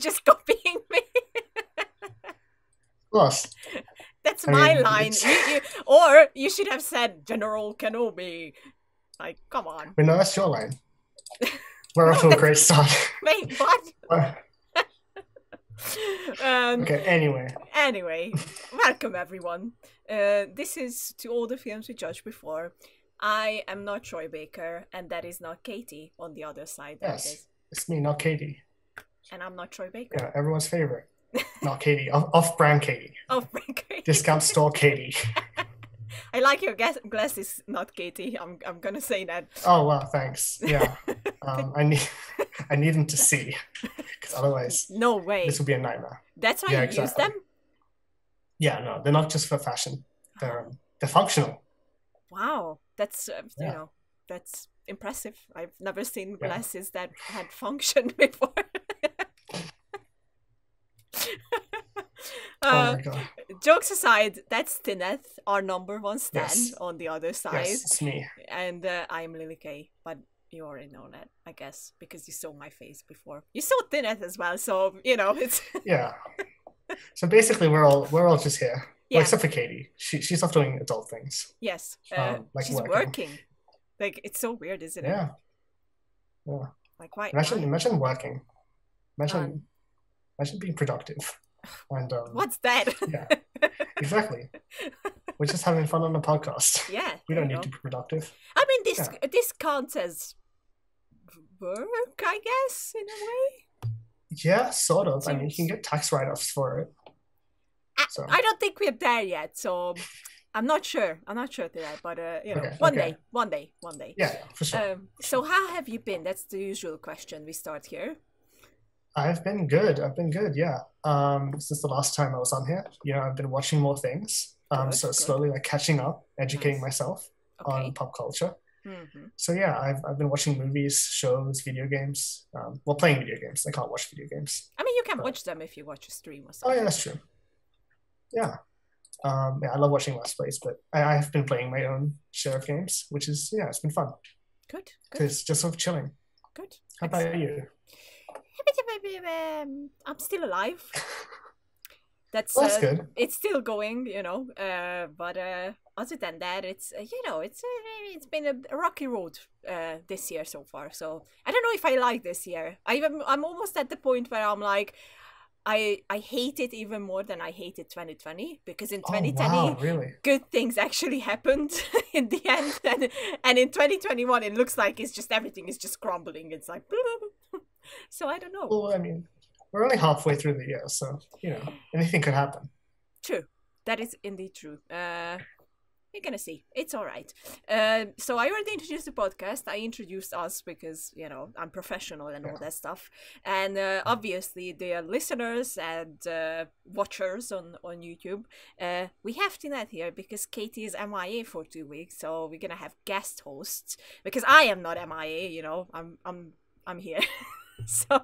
just copying me. Of course. That's my line. Or you should have said General Kenobi. Like, come on. Wait, no, that's your line. We're off to a great start. Wait, what? Okay, anyway. Anyway, welcome everyone. This is To All the Films We Judged Before. I am not Troy Baker, and that is not Katie on the other side. Yes, it's me, not Katie. And I'm not Troy Baker. Yeah, everyone's favorite. Not Katie. Off-brand Katie. Off-brand Katie. Discount store Katie. I like your glasses, not Katie. I'm gonna say that. Oh wow, thanks. Yeah, I need them to see, because otherwise, no way. This would be a nightmare. That's why you use them. Yeah, no, they're not just for fashion. They're functional. Wow, that's you know, that's impressive. I've never seen glasses that had function before. Oh my God. Jokes aside, that's Tineth, our number 1 stan on the other side. Yes, it's me. And I'm Lily Kay, but you already know that, I guess, because you saw my face before. You saw Tineth as well, so you know it's. Yeah. So basically, we're all just here, well, except for Katie. She's off doing adult things. Yes, like she's working. Like, it's so weird, isn't it? Yeah. Yeah. Like why? Imagine working. Imagine being productive. And what's that? Yeah, exactly. We're just having fun on the podcast. Yeah, we don't need to be productive. I mean, this counts as work, I guess, in a way. Yeah, sort of. I mean, you can get tax write-offs for it. So. I don't think we're there yet, so I'm not sure. I'm not sure to that, but you know, one day. Yeah, for sure. So, how have you been? That's the usual question. We start here. I've been good. I've been good. Yeah. Since the last time I was on here, you know, I've been watching more things. So good. Slowly like catching up, educating myself on pop culture. Mm-hmm. So yeah, I've been watching movies, shows, video games. Well, playing video games. I can't watch video games. I mean, you can watch them if you watch a stream or something. Oh yeah, that's true. Yeah. Yeah, I love watching Let's Plays, but I have been playing my own share of games, which is it's been fun. Good. It's just sort of chilling. Good. How about you? I'm still alive. That's good. It's still going, you know. But other than that, it's you know, it's been a rocky road this year so far. So I don't know if I like this year. I'm almost at the point where I'm like, I hate it even more than I hated 2020, because in 2020 good things actually happened in the end, and in 2021 it looks like it's just everything is just crumbling. It's like. So I don't know. Well, I mean, we're only halfway through the year, so, you know, anything could happen. True. That is indeed true. You're going to see. It's all right. So I already introduced the podcast. I introduced us because, you know, I'm professional and all that stuff. And obviously, the listeners and watchers on YouTube, we have Tineth here because Katie is MIA for 2 weeks. So we're going to have guest hosts because I am not MIA, you know, I'm here. So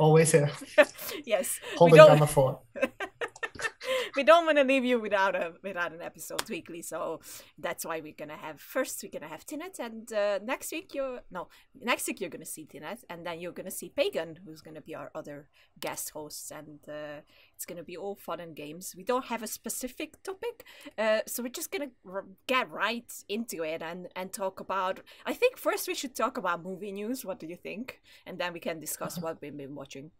always here. Yes. Holding down the fort. We don't want to leave you without an episode weekly, so that's why we're gonna have Tineth, and next week you're gonna see Tineth, and then you're gonna see Pagan, who's gonna be our other guest host, and it's gonna be all fun and games. We don't have a specific topic, so we're just gonna get right into it and talk about. I think first we should talk about movie news. What do you think? And then we can discuss what we've been watching.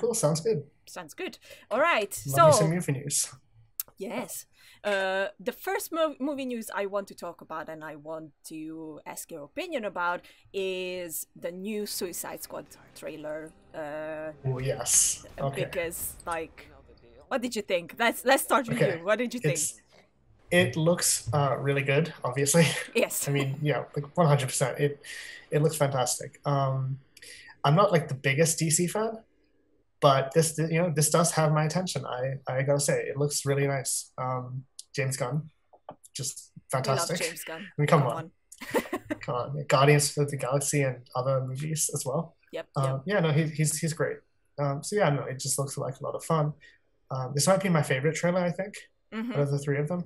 Cool. Sounds good. Sounds good. All right. So some movie news. Yes. The first movie news I want to talk about and I want to ask your opinion about is the new Suicide Squad trailer. Oh yes. Okay. Because like, what did you think? Let's start with you. What did you think? It looks really good. Obviously. Yes. I mean, yeah, like 100%. It looks fantastic. I'm not like the biggest DC fan. But this, you know, this does have my attention. I gotta say, it looks really nice. James Gunn, just fantastic. I love James Gunn. I mean, come on. Come on, Guardians of the Galaxy and other movies as well. Yep. Yeah, no, he's great. So yeah, no, it just looks like a lot of fun. This might be my favorite trailer, I think, out of the 3 of them,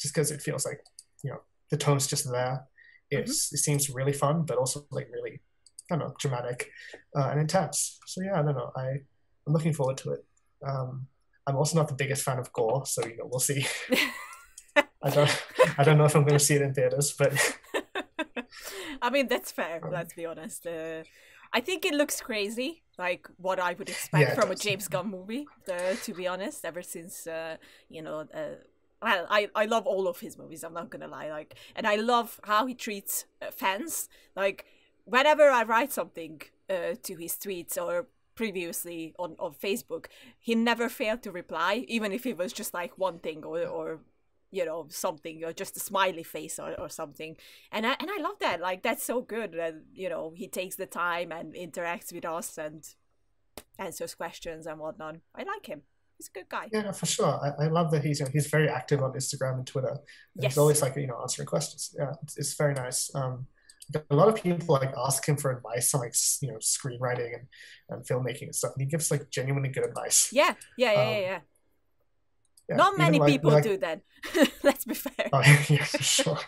just because it feels like, you know, the tone's just there. It seems really fun, but also like really I don't know, dramatic and intense. So yeah, I don't know. I'm looking forward to it. I'm also not the biggest fan of gore, so you know, we'll see. I don't know if I'm going to see it in theaters, but I mean, that's fair. Let's be honest. I think it looks crazy, like what I would expect from a James Gunn movie. To be honest, ever since I love all of his movies. I'm not gonna lie, like, and I love how he treats fans. Like, whenever I write something to his tweets or previously on Facebook, he never failed to reply, even if it was just like one thing or you know, something, or just a smiley face or something. And I love that. Like, that's so good. And, you know, he takes the time and interacts with us and answers questions and whatnot. I like him. He's a good guy. Yeah, for sure. I love that he's very active on Instagram and Twitter. And yes. He's always like, you know, answering questions. Yeah, it's very nice. A lot of people like ask him for advice on like, you know, screenwriting and filmmaking and stuff. And he gives like genuinely good advice. Yeah. Yeah, not many people do that. Let's be fair. Yeah, for sure.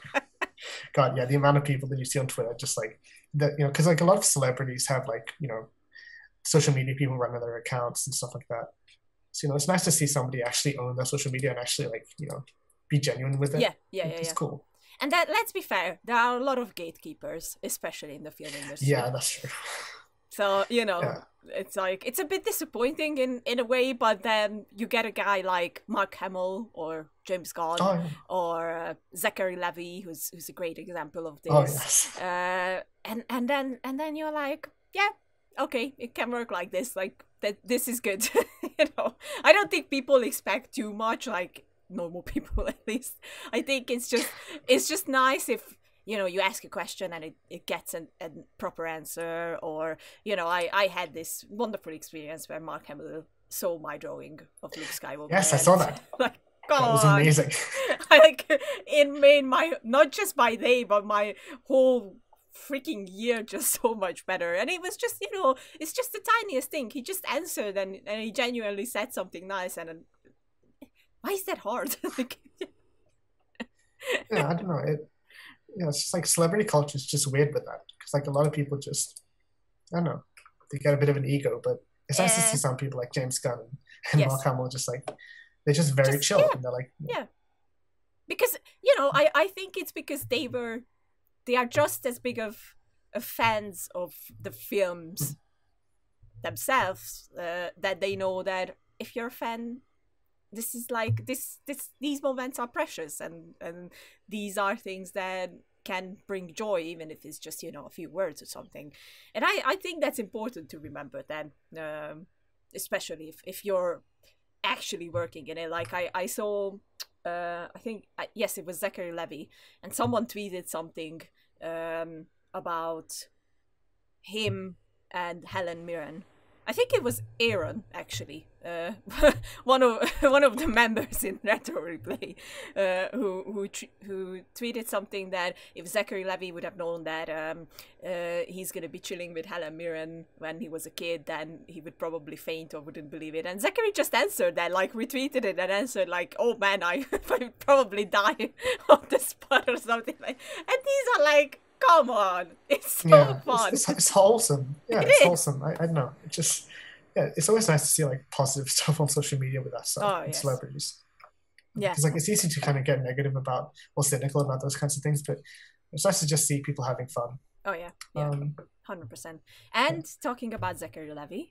God, yeah, the amount of people that you see on Twitter, just like that, you know, because like a lot of celebrities have like, you know, social media people running their accounts and stuff like that. So, you know, it's nice to see somebody actually own their social media and actually like, you know, be genuine with it. Yeah. It's cool. And that, let's be fair, there are a lot of gatekeepers, especially in the film industry. Yeah, that's true. So, you know, it's like, it's a bit disappointing in a way, but then you get a guy like Mark Hamill or James Gunn or Zachary Levi, who's a great example of this. And then you're like, yeah, okay, it can work like this. Like, that, this is good. You know, I don't think people expect too much, like normal people at least. I think it's just nice if, you know, you ask a question and it gets a proper answer. Or, you know, I had this wonderful experience where Mark Hamill saw my drawing of Luke Skywalker. Yes, I saw that. Like, God, that was amazing. It made not just my day, but my whole freaking year just so much better. And it was just, you know, it's just the tiniest thing. He just answered and he genuinely said something nice. And why is that hard? Like, yeah, I don't know. Yeah, it's just like celebrity culture is just weird with that, because like a lot of people just, I don't know, they get a bit of an ego, but it's nice to see some people like James Gunn and Mark Hamill just like, they're just very chill, and they're like because, you know, I think it's because they are just as big of fans of the films themselves, that they know that if you're a fan, this is like these moments are precious, and these are things that can bring joy, even if it's just, you know, a few words or something. And I think that's important to remember then, especially if you're actually working in it. Like I saw, I think, yes, it was Zachary Levi, and someone tweeted something about him and Helen Mirren. I think it was Aaron, actually, one of the members in Retro Replay, who tweeted something that if Zachary Levi would have known that he's gonna be chilling with Helen Mirren when he was a kid, then he would probably faint or wouldn't believe it. And Zachary just answered that, like, retweeted it and answered like, "Oh man, I would probably die on the spot" or something like. And these are like, come on, it's so fun. It's wholesome. Yeah, it's wholesome. I don't know. It just, yeah, it's always nice to see like positive stuff on social media with us and celebrities. Yeah, because like it's easy to kind of get negative about or cynical about those kinds of things, but it's nice to just see people having fun. Oh yeah, 100%. And talking about Zachary Levi,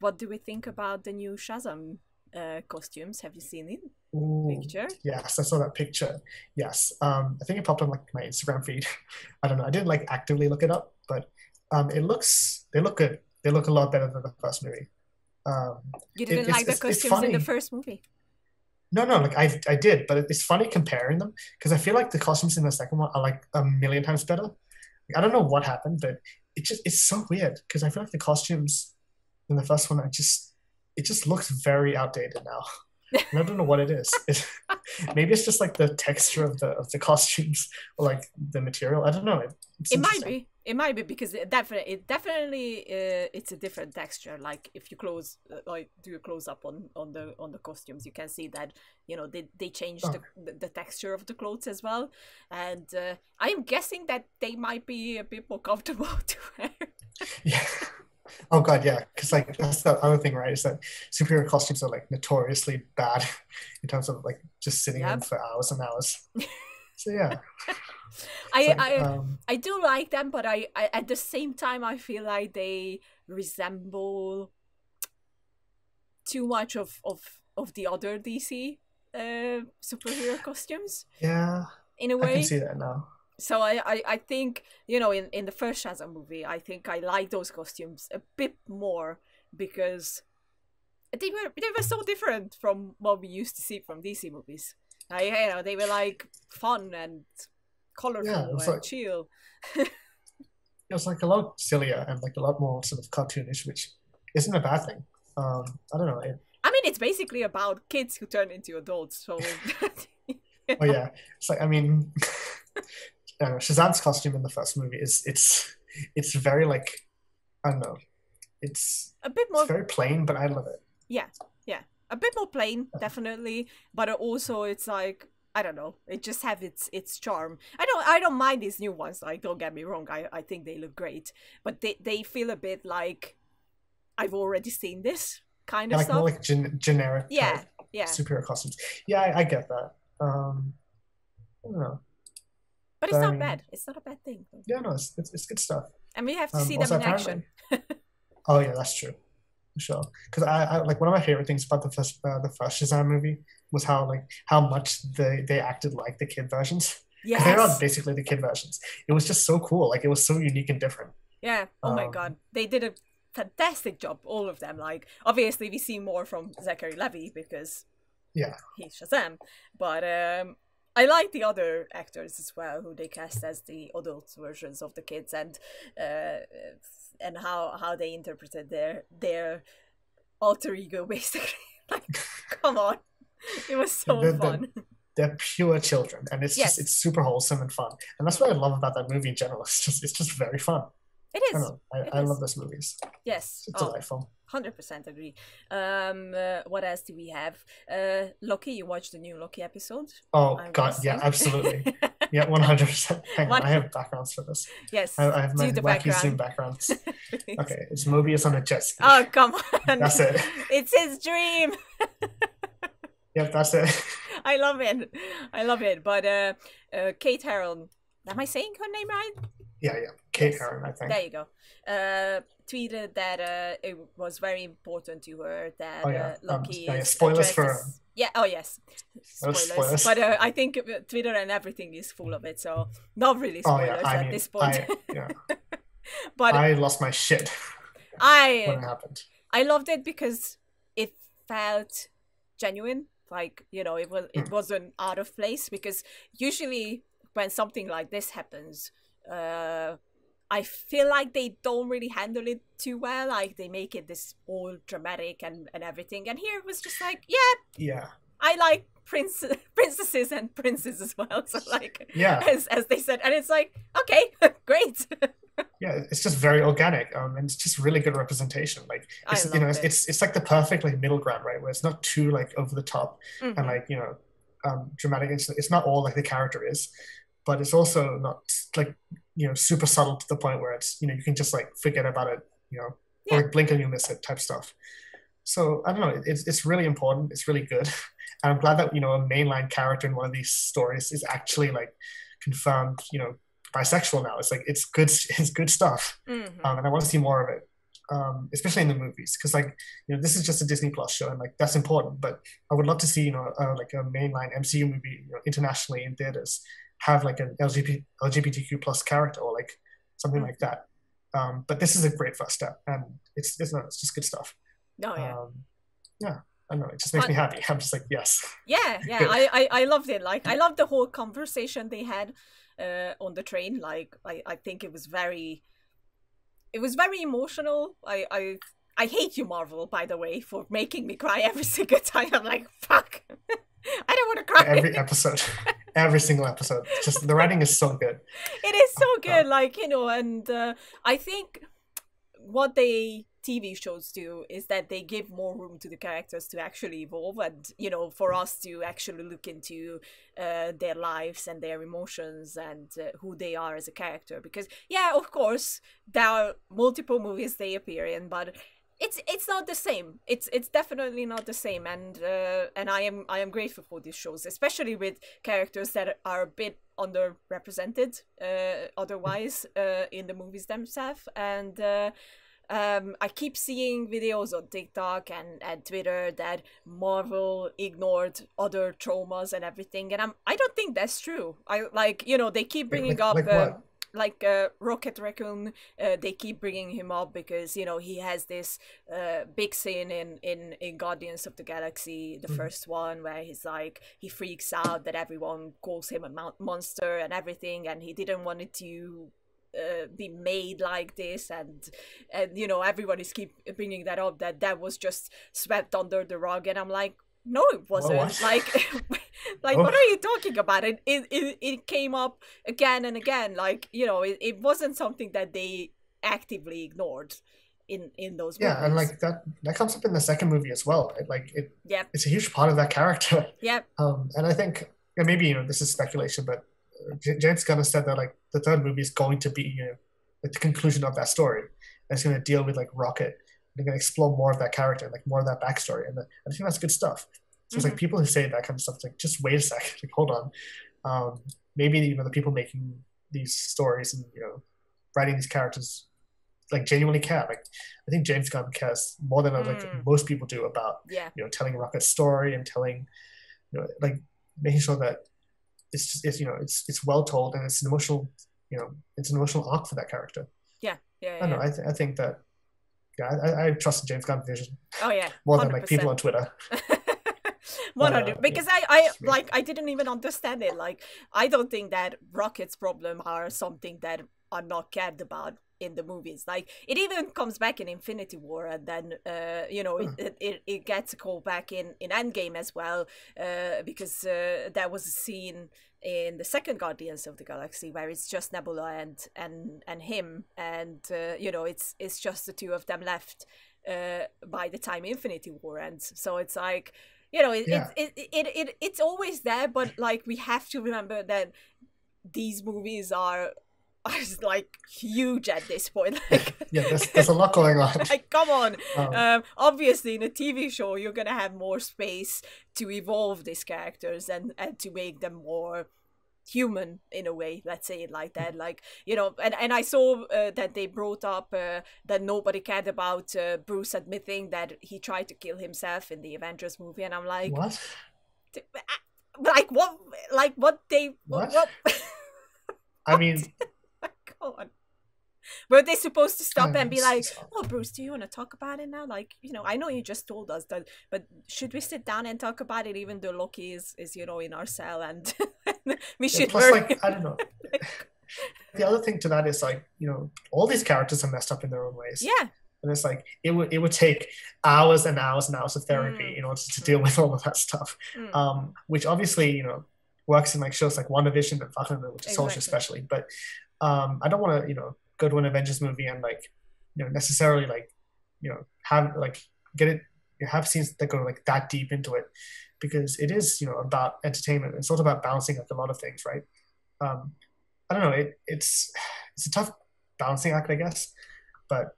what do we think about the new Shazam costumes? Have you seen it? Ooh, picture? Yes, I saw that picture. Yes, I think it popped on like my Instagram feed. I don't know. I didn't like actively look it up, but they look good. They look a lot better than the first movie. You didn't like the costumes in the first movie? No, like I did, but it's funny comparing them, because I feel like the costumes in the second one are like a million times better. Like, I don't know what happened, but it's so weird, because I feel like the costumes in the first one it just looks very outdated now. And I don't know what it is. Maybe it's just like the texture of the costumes, or like the material. I don't know. It might be. It might be, because it definitely it's a different texture. Like if you do a close up on the costumes, you can see that, you know, they changed the texture of the clothes as well. And I'm guessing that they might be a bit more comfortable to wear. Yeah. Oh god, yeah. Because like that's the other thing, right? Is that superhero costumes are like notoriously bad in terms of like just sitting in for hours and hours. So yeah. I do like them, but I at the same time I feel like they resemble too much of the other DC superhero costumes. Yeah. In a way. I can see that now. So I think, you know, in the first Shazam movie, I think I liked those costumes a bit more because they were so different from what we used to see from DC movies. Like, you know, they were like fun and colorful and like, chill. It was like a lot sillier and like a lot more sort of cartoonish, which isn't a bad thing. I don't know. I mean, it's basically about kids who turn into adults. So you know. Oh yeah, it's like, I mean. Shazam's costume in the first movie is it's very like, I don't know, it's a bit more, it's very plain, but I love it. Yeah a bit more plain, definitely, but also it's like, I don't know, it just have its charm. I don't mind these new ones, like, don't get me wrong, I think they look great, but they feel a bit like I've already seen this kind of stuff. More like generic superhero costumes. I get that. I don't know. But it's not bad. It's not a bad thing. Yeah, no, it's good stuff. And we have to see them in action. Oh yeah, that's true, for sure. Because I like, one of my favorite things about the first Shazam movie was how much they acted like the kid versions. Yeah, they're not basically the kid versions. It was just so cool. Like, it was so unique and different. Yeah. Oh my god, they did a fantastic job, all of them. Like, obviously we see more from Zachary Levi because he's Shazam, but I like the other actors as well, who they cast as the adult versions of the kids, and how they interpreted their alter ego, basically. Like, come on, it was so fun. They're pure children, and it's just, it's super wholesome and fun, and that's what I love about that movie in general. It's just very fun. It is. I love those movies. Yes, it's delightful. 100% agree. What else do we have? Loki. You watched the new Loki episode? Oh god, yeah, absolutely. Yeah, 100%. Hang on, I have backgrounds for this. Yes, I have my wacky Zoom backgrounds. Okay, it's Mobius on a jet ski. Oh come on, that's it. It's his dream. Yep, that's it. I love it. But Kate Herron. Am I saying her name right? Yeah. Kate Herron, I think. There you go. Tweeted that it was very important to her that Loki. Spoilers for her. Yeah. Oh yes. Spoilers. But I think Twitter and everything is full of it, so not really spoilers at this point. But I lost my shit. When it happened. I loved it because it felt genuine. Like, you know, it wasn't out of place, because usually when something like this happens, I feel like they don't really handle it too well. Like, they make it this all dramatic and everything. And here it was just like, I like princesses and princes as well. So like, as they said, and it's like, okay, great. Yeah, it's just very organic, and it's just really good representation. Like, it's, it's like the perfect like middle ground, right? Where it's not too like over the top and like, you know, dramatic. It's not all like the character is, but it's also not like, you know, super subtle to the point where it's, you know, you can just like forget about it, you know, or like blink and you miss it type stuff. So I don't know, it's really important. It's really good. And I'm glad that, you know, a mainline character in one of these stories is actually like confirmed, you know, bisexual now. It's like, it's good stuff. And I want to see more of it. Especially in the movies, because like, you know, this is just a Disney+ show, and like that's important, but I would love to see, you know, like a mainline MCU movie, you know, internationally in theaters, have like an LGBTQ+ character or like something like that. But this is a great first step, and it's just good stuff. I know, it just makes me happy. I'm just like, yes. Yeah. I loved it. Like, I loved the whole conversation they had on the train. Like, I think it was very emotional. I hate you, Marvel, by the way, for making me cry every single time. I'm like, fuck. I don't want to cry. Every episode. Every single episode. Just the writing is so good. It is so good. Like, you know, and I think what they TV shows do is that they give more room to the characters to actually evolve and, you know, for us to actually look into their lives and their emotions and who they are as a character. Because, yeah, of course, there are multiple movies they appear in, but it's not the same. It's definitely not the same. And I am grateful for these shows, especially with characters that are a bit underrepresented otherwise in the movies themselves. And I keep seeing videos on TikTok and Twitter that Marvel ignored other traumas and everything, and I don't think that's true. I like, you know, they keep bringing up Rocket Raccoon. They keep bringing him up because, you know, he has this big scene in Guardians of the Galaxy, the first one, where he's like, he freaks out that everyone calls him a monster and everything, and he didn't want it to be made like this, and you know, everyone is keep bringing that up, that was just swept under the rug, and I'm like, no, it wasn't. Oh, like, what are you talking about? It came up again and again. Like, you know, it wasn't something that they actively ignored in those movies. Yeah, and like that comes up in the second movie as well, right? Like, it's a huge part of that character. Yeah. And I think, yeah, maybe, you know, this is speculation, but James Gunn has said that like the third movie is going to be, you know, the conclusion of that story. And it's going to deal with like Rocket. They're going to explore more of that character, like more of that backstory, and I think that's good stuff. So it's like people who say that kind of stuff, it's like, just wait a second, like hold on. Maybe, you know, the people making these stories and, you know, writing these characters like genuinely care. Like, I think James Gunn cares more than like most people do about, you know, telling Rocket's story and telling, you know, like making sure that it's well told and it's an emotional, you know, it's an emotional arc for that character. Yeah, I don't know. I think that. Yeah, I trust James Gunn's vision. Oh yeah, 100%. More than like people on Twitter. 100%, because I like, I didn't even understand it. Like, I don't think that Rocket's problem are something that are not cared about in the movies. Like, it even comes back in Infinity War, and then you know, it gets a call back in Endgame as well, because there was a scene in the second Guardians of the Galaxy where it's just Nebula and him, and you know, it's just the two of them left by the time Infinity War ends. So it's like, you know, it's always there, but like, we have to remember that these movies are like huge at this point. Like, yeah, there's a lot going on. Like, come on. Obviously, in a TV show, you're gonna have more space to evolve these characters and to make them more human in a way. Let's say it like that. Like, you know, and I saw that they brought up that nobody cared about Bruce admitting that he tried to kill himself in the Avengers movie, and I'm like, what? What? I mean. On. Were they supposed to stop and be like, "Oh, Bruce, do you want to talk about it now? Like, you know, I know you just told us that, but should we sit down and talk about it? Even though Loki is you know, in our cell, and we should." Plus, like, I don't know. The other thing to that is like, you know, all these characters are messed up in their own ways. Yeah. And it's like it would take hours and hours and hours of therapy in order to deal with all of that stuff, which obviously, you know, works in like shows like WandaVision and Falcon and the Winter Soldier especially, but. I don't want to, you know, go to an Avengers movie and like, you know, necessarily like, you know, have like have scenes that go like that deep into it, because it is, you know, about entertainment. It's all about balancing like a lot of things, right? I don't know. It's a tough balancing act, I guess. But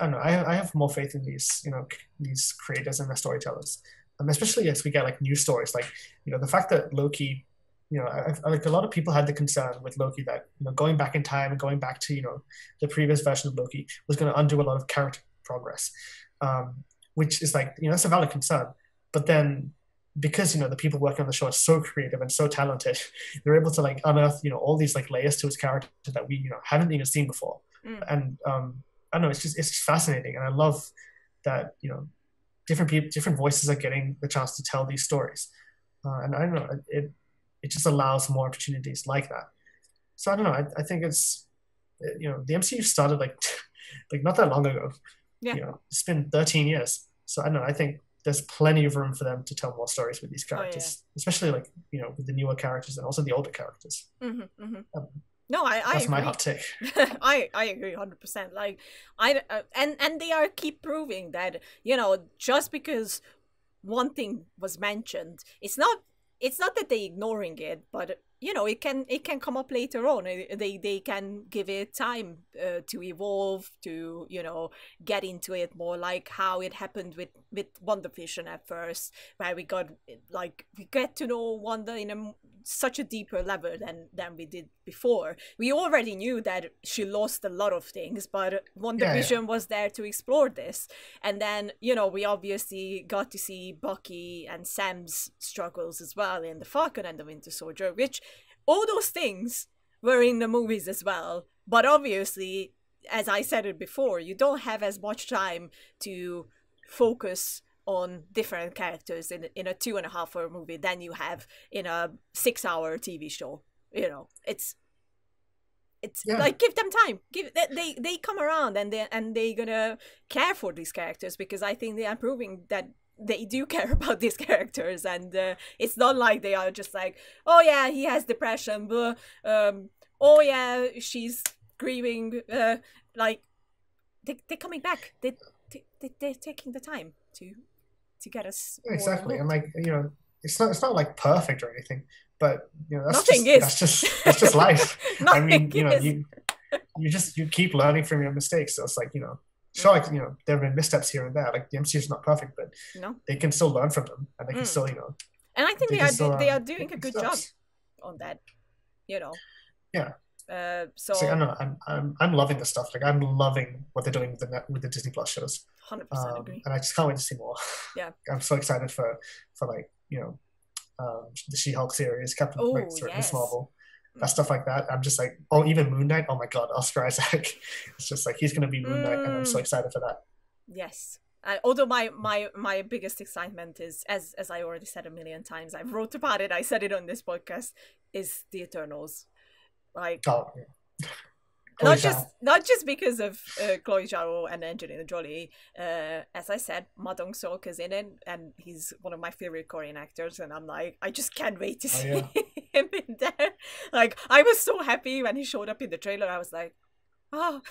I don't know. I have more faith in these, you know, these creators and the storytellers, and especially as we get like new stories, like, you know, the fact that Loki. You know, I like a lot of people had the concern with Loki that, you know, going back in time and going back to, you know, the previous version of Loki was going to undo a lot of character progress, which is like, you know, that's a valid concern. But then because, you know, the people working on the show are so creative and so talented, they're able to like unearth, you know, all these like layers to his character that we, you know, haven't even seen before. And I don't know, it's just fascinating, and I love that, you know, different people, different voices are getting the chance to tell these stories, and I don't know, it just allows more opportunities like that. So I don't know. I think it's, you know, the MCU started like not that long ago. Yeah. You know, it's been 13 years. So I don't know. I think there's plenty of room for them to tell more stories with these characters, especially like, you know, with the newer characters and also the older characters. No, that's my hot take. I agree 100%. Like, and they are keep proving that, you know, just because one thing was mentioned, it's not that they're ignoring it, but you know, it can come up later on. They can give it time to evolve, to, you know, get into it more, like how it happened with WandaVision at first, where we get to know Wanda in such a deeper level than we did before. We already knew that she lost a lot of things, but WandaVision was there to explore this. And then, you know, we obviously got to see Bucky and Sam's struggles as well in The Falcon and the Winter Soldier, which all those things were in the movies as well. But obviously, as I said it before, you don't have as much time to focus on different characters in a 2.5 hour movie than you have in a 6 hour TV show. You know, it's like, give them time. They come around, and they're gonna care for these characters, because I think they are proving that they do care about these characters. And it's not like they are just like, oh yeah, he has depression, but oh yeah, she's grieving. Like, they're coming back. They're taking the time to get us exactly. And like, you know, it's not like perfect or anything, but you know, that's just life. I mean, you know, you keep learning from your mistakes. So it's like, you know, sure, like, you know, there have been missteps here and there. Like, the MCU is not perfect, but they can still learn from them, and they can still, you know. And I think they are doing a good job on that, you know. Yeah. So I don't know, I'm loving this stuff. Like, I'm loving what they're doing with the Disney Plus shows. 100% agree. And I just can't wait to see more. Yeah. I'm so excited for like, you know, the She-Hulk series, Captain America, Miss Marvel, that stuff like that. I'm just like, oh, even Moon Knight. Oh my God, Oscar Isaac. It's just like, he's gonna be Moon Knight, and I'm so excited for that. Yes. Although my biggest excitement is, as I already said a million times, I wrote about it, I said it on this podcast, is the Eternals. Like, not just because of Chloe Zhao and Angelina Jolie. As I said, Ma Dong Seok is in it, and he's one of my favorite Korean actors. And I'm like, I just can't wait to see him in there. Like, I was so happy when he showed up in the trailer. I was like, oh,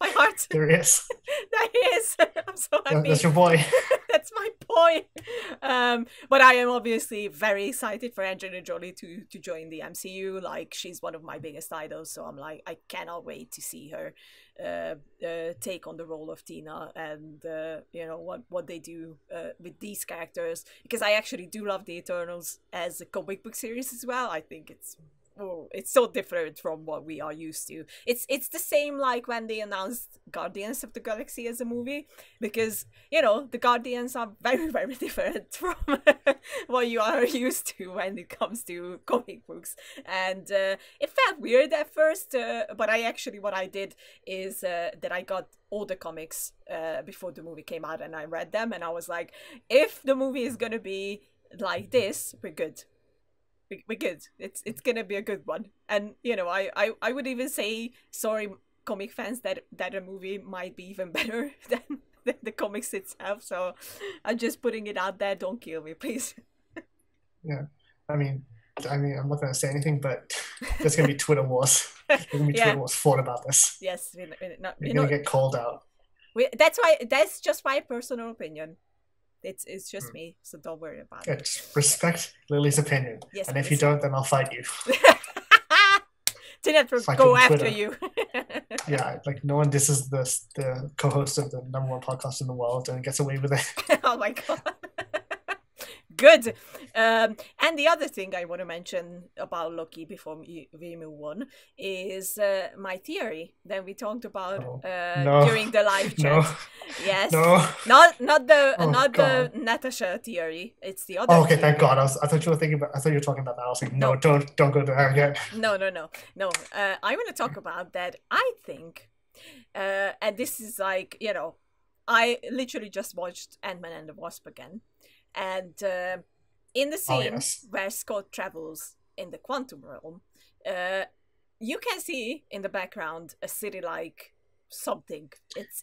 my heart. There he is. There he is. I'm so happy. That's your boy. That's my boy. But I am obviously very excited for Angelina Jolie to join the MCU. Like, she's one of my biggest idols, so I'm like, I cannot wait to see her take on the role of Tina, and you know, what they do with these characters, because I actually do love the Eternals as a comic book series as well. I think it's so different from what we are used to. It's the same like when they announced Guardians of the Galaxy as a movie, because, you know, the Guardians are very, very different from what you are used to when it comes to comic books. And it felt weird at first, but what I did is that I got all the comics before the movie came out, and I read them, and I was like, if the movie is gonna be like this, we're good. We're good. It's gonna be a good one. And you know, I would even say, sorry, comic fans, that a movie might be even better than the comics itself. So I'm just putting it out there. Don't kill me, please. Yeah, I mean, I'm not gonna say anything, but there's gonna be Twitter wars. There's gonna be Twitter wars fought about this. Yes, we're gonna get called out. That's just my personal opinion. It's just me, so don't worry about it. Just respect Lily's opinion. Yes, and if you don't, then I'll fight you. Didn't have to go after you. Yeah, like, no one disses the co-host of the #1 podcast in the world and gets away with it. Oh my God. Good. And the other thing I want to mention about Loki before we move on is my theory that we talked about during the live chat. No. Yes. No. Not the Natasha theory. It's the other. Oh, okay, theory. Thank God. I thought you were thinking about. I thought you were talking about that. I was like, no, don't go there yet. No. I want to talk about that. I think, and this is like, you know, I literally just watched Ant-Man and the Wasp again. And in the scene where Scott travels in the Quantum Realm, you can see in the background a city like something.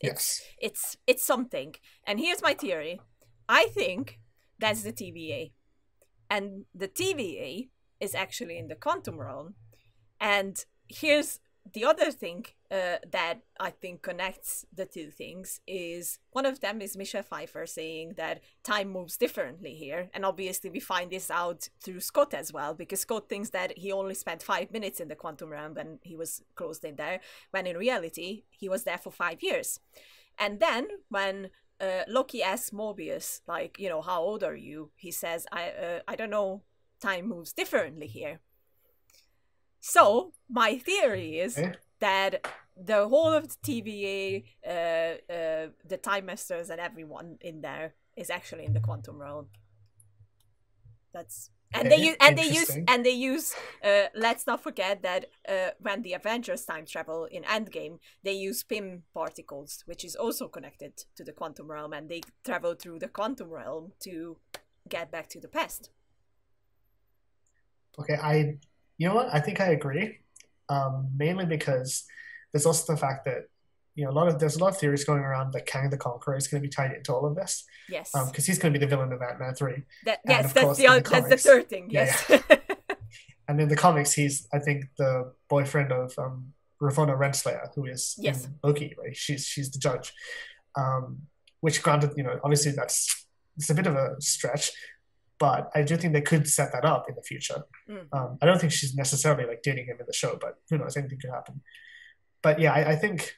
It's something. And here's my theory. I think that's the TVA. And the TVA is actually in the Quantum Realm. And here's the other thing that I think connects the two things is, one of them is Michelle Pfeiffer saying that time moves differently here. And obviously we find this out through Scott as well, because Scott thinks that he only spent 5 minutes in the quantum realm when he was closed in there, when in reality he was there for 5 years. And then when Loki asks Mobius, like, you know, how old are you? He says, I don't know, time moves differently here. So, my theory is that the whole of the TVA, the Time Masters and everyone in there is actually in the quantum realm. That's and they use let's not forget that when the Avengers time travel in Endgame, they use PIM particles, which is also connected to the quantum realm, and they travel through the quantum realm to get back to the past. Okay, you know what? I think I agree, mainly because there's also the fact that, you know, there's a lot of theories going around that Kang the Conqueror is going to be tied into all of this. Yes. Because he's going to be the villain of Ant-Man 3. That's the third thing. Yes. Yeah, yeah. And in the comics, he's, I think, the boyfriend of Ravonna Renslayer, who is in Loki. Right? She's the judge. Which, granted, you know, obviously it's a bit of a stretch. But I do think they could set that up in the future. Mm. I don't think she's necessarily like dating him in the show, but who knows, anything could happen. But yeah, I think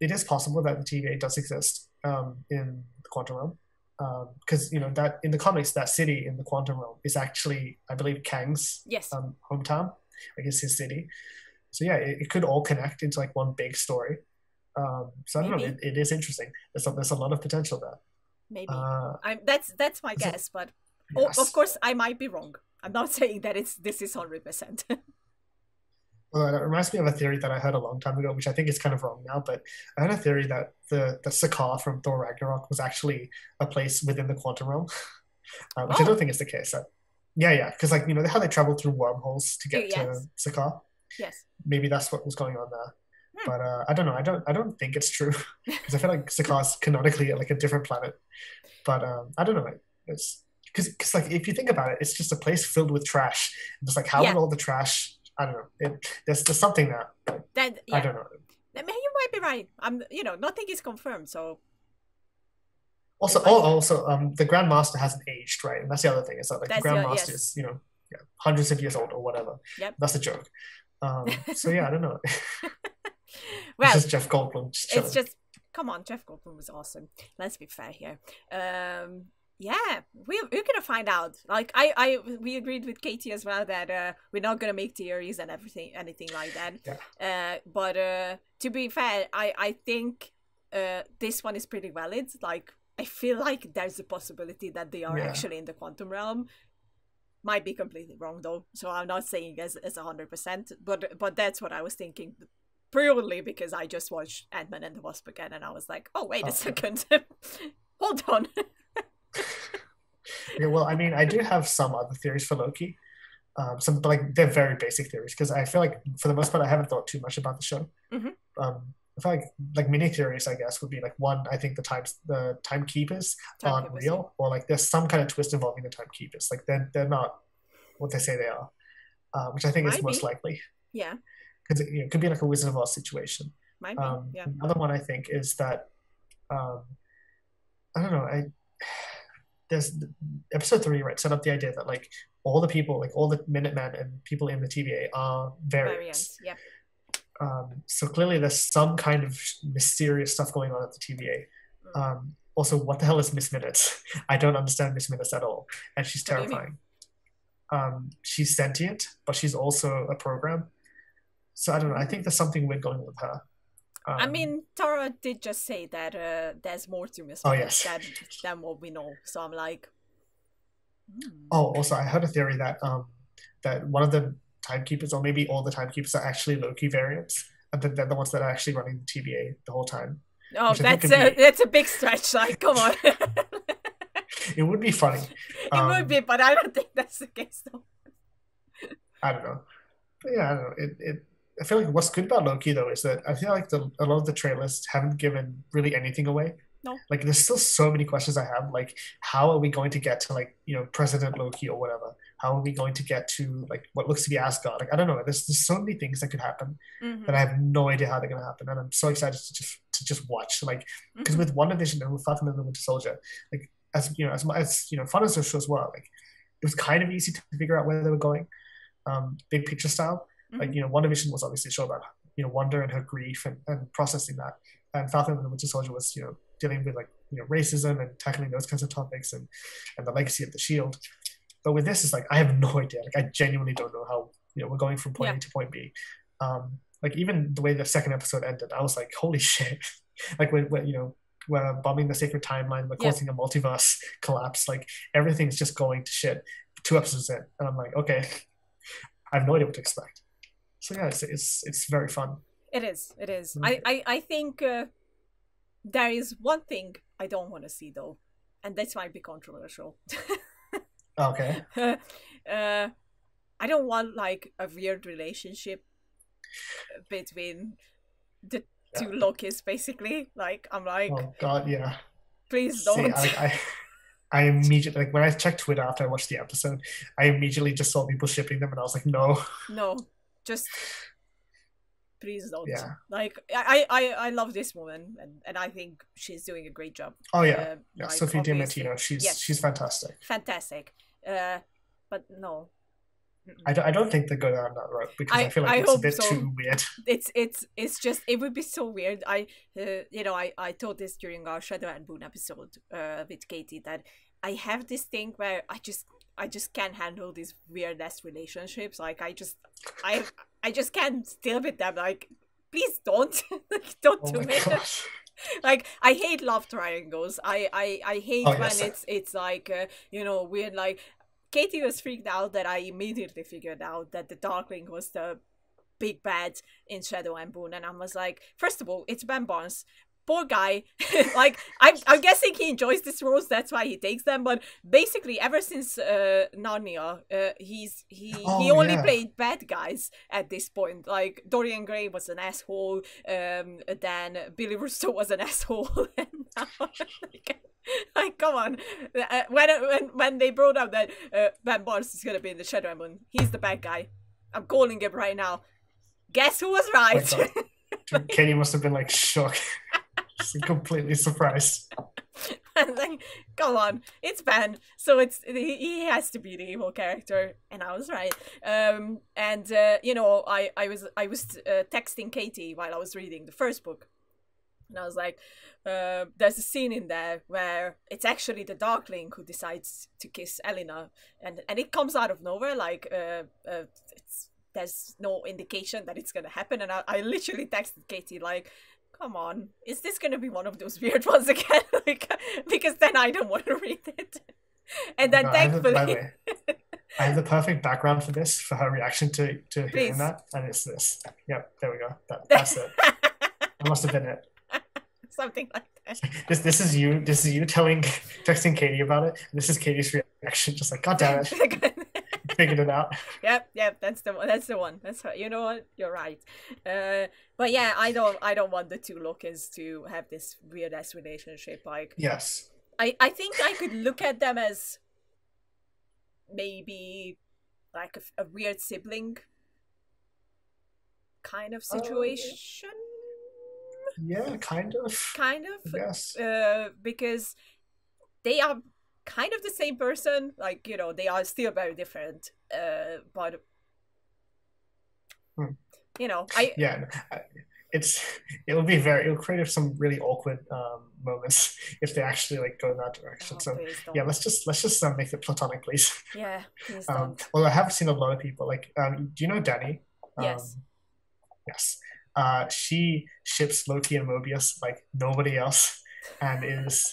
it is possible that the TVA does exist in the quantum realm. Because, you know, that in the comics, that city in the quantum realm is actually, I believe, Kang's hometown. Like, it's his city. So yeah, it could all connect into like one big story. So I don't know, it is interesting. There's a lot of potential there. Maybe. That's my guess, but... Yes. Oh, of course, I might be wrong. I'm not saying that this is 100%. Well, it reminds me of a theory that I heard a long time ago, which I think is kind of wrong now, but I had a theory that the Sakaar from Thor Ragnarok was actually a place within the quantum realm, which I don't think is the case. Yeah, because, like, you know how they travel through wormholes to get to Sakaar? Yes. Maybe that's what was going on there. But I don't know. I don't think it's true, because I feel like Sakaar's canonically like a different planet. But I don't know. It's... Because like, if you think about it, it's just a place filled with trash. It's like, how would all the trash? I don't know. There's something there. I don't know. I mean, you might be right. You know, nothing is confirmed. So. Also, the Grandmaster hasn't aged, right? And that's the other thing. Is that like the Grandmaster is, you know, hundreds of years old or whatever. Yep. That's a joke. So yeah, I don't know. Well, it's just Jeff Goldblum. Come on, Jeff Goldblum was awesome. Let's be fair here. Yeah, we're gonna find out. Like we agreed with Katie as well that we're not gonna make theories and anything like that. Yeah. But to be fair, I think this one is pretty valid. Like, I feel like there's a possibility that they are actually in the quantum realm. Might be completely wrong though, so I'm not saying as 100%. But that's what I was thinking, purely because I just watched Ant-Man and the Wasp again, and I was like, oh wait a second, hold on. Okay, well, I mean, I do have some other theories for Loki, but like they're very basic theories, because I feel like for the most part I haven't thought too much about the show. I feel like mini theories, I guess, would be like, one, I think the timekeepers aren't real, or like there's some kind of twist involving the timekeepers, like they're not what they say they are, which I think is most likely. Yeah, because it could be like a Wizard of Oz situation. Another one I think is that I don't know. There's episode 3, right? Set up the idea that like all the people, like all the Minutemen and people in the TVA are variants. Yeah. So clearly there's some kind of mysterious stuff going on at the TVA. Also, what the hell is Miss Minutes? I don't understand Miss Minutes at all, and she's terrifying. She's sentient, but she's also a program. So I don't know. I think there's something weird going on with her. I mean, Tara did just say that there's more to Miss Minutes than what we know. So I'm like... Oh, also, I heard a theory that that one of the timekeepers, or maybe all the timekeepers, are actually Loki variants. And they're the ones that are actually running the TVA the whole time. Oh, that's a big stretch. Like, come on. It would be funny. It would be, but I don't think that's the case, though. I don't know. But yeah, I don't know. I feel like what's good about Loki, though, is that I feel like a lot of the trailers haven't given really anything away. No. Like, there's still so many questions I have. Like, how are we going to get to, like, you know, President Loki or whatever? how are we going to get to like what looks to be Asgard? Like, I don't know. There's so many things that could happen that I have no idea how they're going to happen, and I'm so excited to just watch. Like, because with WandaVision and with Falcon and the Winter Soldier, like as fun as those shows were, like it was kind of easy to figure out where they were going, big picture style. Like, WandaVision was obviously a show about Wanda and her grief and processing that, and Falcon and the Winter Soldier was dealing with racism and tackling those kinds of topics and the legacy of the Shield. But with this, it's like, I have no idea. Like, I genuinely don't know how, we're going from point A to point B. Like, even the way the second episode ended, I was like, holy shit. Like, we're bombing the sacred timeline. We're causing a multiverse collapse. Like, everything's just going to shit. 2 episodes in. And I'm like, okay, I have no idea what to expect. So, yeah, it's very fun. It is. It is. Mm-hmm. I think there is one thing I don't want to see, though. And that might be controversial. Okay. I don't want like a weird relationship between the two Lokis, basically. Like, I'm like, oh god, yeah. Please don't. See, I immediately, like, when I checked Twitter after I watched the episode, I immediately just saw people shipping them, and I was like, no. No, just please don't. Yeah. Like, I love this woman, and I think she's doing a great job. Oh yeah, like, Sophie DiMartino. She's fantastic. Fantastic. But no, I don't think they go down that road, because I feel like it's a bit too weird. It's just, it would be so weird. I told this during our Shadow and Boone episode with Katie, that I have this thing where I just can't handle these weird ass relationships. Like, I just can't deal with them. Like, please don't, like, don't do it. Gosh. Like, I hate love triangles. I hate when it's like weird. Like, Katie was freaked out that I immediately figured out that the Darkling was the big bad in Shadow and Bone, and I was like, first of all, it's Ben Barnes, poor guy. Like, I'm guessing he enjoys these roles, that's why he takes them. But basically, ever since Narnia, he only played bad guys at this point. Like, Dorian Gray was an asshole, then Billy Russo was an asshole, and now, like, come on. When they brought up that Ben Barnes is gonna be in the Shadow and Bone, he's the bad guy, I'm calling him right now. Guess who was right? Like, Kenny must have been like shook. Completely surprised. Like, come on, it's Ben, so he has to be the evil character, and I was right. I was texting Katie while I was reading the first book, and I was like, there's a scene in there where it's actually the Darkling who decides to kiss Elena, and it comes out of nowhere. Like, there's no indication that it's gonna happen, and I literally texted Katie like, come on, is this going to be one of those weird ones again? Like, because then I don't want to read it. And then thankfully... I have the perfect background for this, for her reaction to hearing that. And it's this. Yep, there we go. That's it. That must have been it. Something like that. This is you texting Katie about it. And this is Katie's reaction, just like, god damn it. Figured it out. Yep, that's the one. That's her. You know what? You're right. But yeah, I don't want the two Lokis to have this weird ass relationship. Like, yes, I think I could look at them as maybe like a weird sibling kind of situation. Yeah, kind of. Yes, because they are kind of the same person. Like, they are still very different, but it'll create some really awkward moments if they actually like go in that direction. Oh, so yeah, let's just make it platonic, please. Yeah, please don't. Well, I have seen a lot of people like, do you know Dani? Yes. She ships Loki and Mobius like nobody else, and is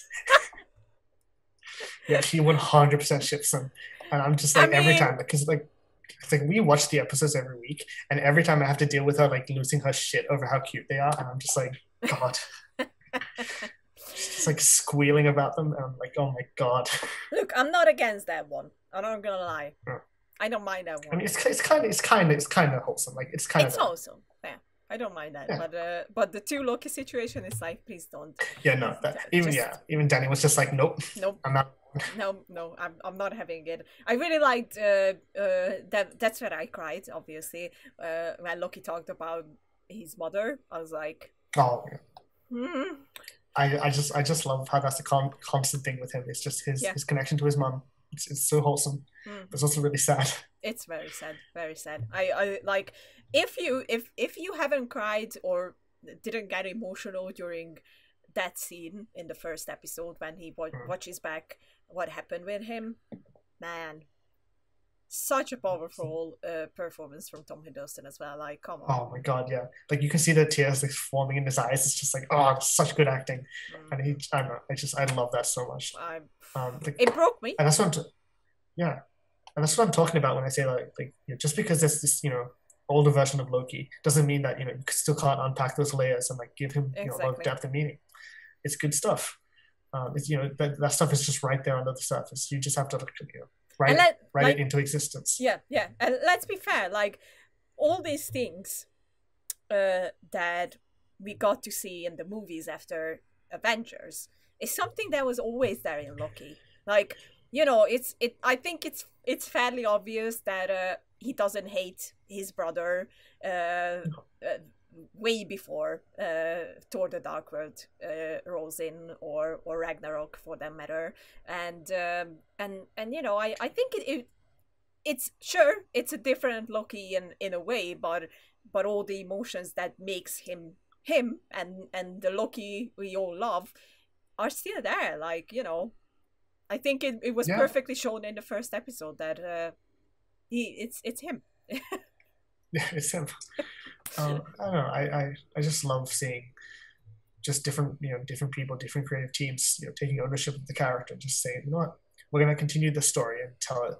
yeah, she 100% ships them, and I'm just like, every time, because like, it's like we watch the episodes every week, and every time I have to deal with her like losing her shit over how cute they are, and I'm just like, god. She's like squealing about them, and I'm like, oh my god. Look, I'm not against that one. I'm not gonna lie. Mm. I don't mind that one. I mean, it's kind of wholesome. Like, it's wholesome. Yeah, I don't mind that. Yeah. But the two Loki situation is like, please don't. Yeah, no. Even Dani was just like, nope. I'm not. No, I'm not having it. I really liked that's where I cried, obviously. When Loki talked about his mother, I was like, oh. Mm-hmm. I just love how that's a constant thing with him. It's just his connection to his mom. It's so wholesome, but it's also really sad. It's very sad, very sad. I like, if you haven't cried or didn't get emotional during that scene in the first episode when he watches back what happened with him, man, such a powerful performance from Tom Hiddleston as well. Like, come on. Oh my god, yeah. Like, you can see the tears like forming in his eyes. It's just like, oh, such good acting. And he, I don't know, I love that so much. Like, it broke me. And that's what I'm talking about when I say like you know, just because there's this, you know, older version of Loki doesn't mean that, you know, you still can't unpack those layers and like give him, you know, a lot of depth and meaning. It's good stuff. It's, you know, that stuff is just right there under the surface. You just have to look, you know, write it into existence. Yeah. And let's be fair, like, all these things that we got to see in the movies after Avengers is something that was always there in Loki. Like, you know, I think it's fairly obvious that he doesn't hate his brother way before Thor the Dark World rolls in, or Ragnarok for that matter, and you know, I think it's sure it's a different Loki in a way, but all the emotions that makes him and the Loki we all love are still there. Like, you know, I think it was perfectly shown in the first episode that it's him. Yeah, it's him. I don't know. I just love seeing just different people, different creative teams, you know, taking ownership of the character and just saying, you know what, we're gonna continue the story and tell it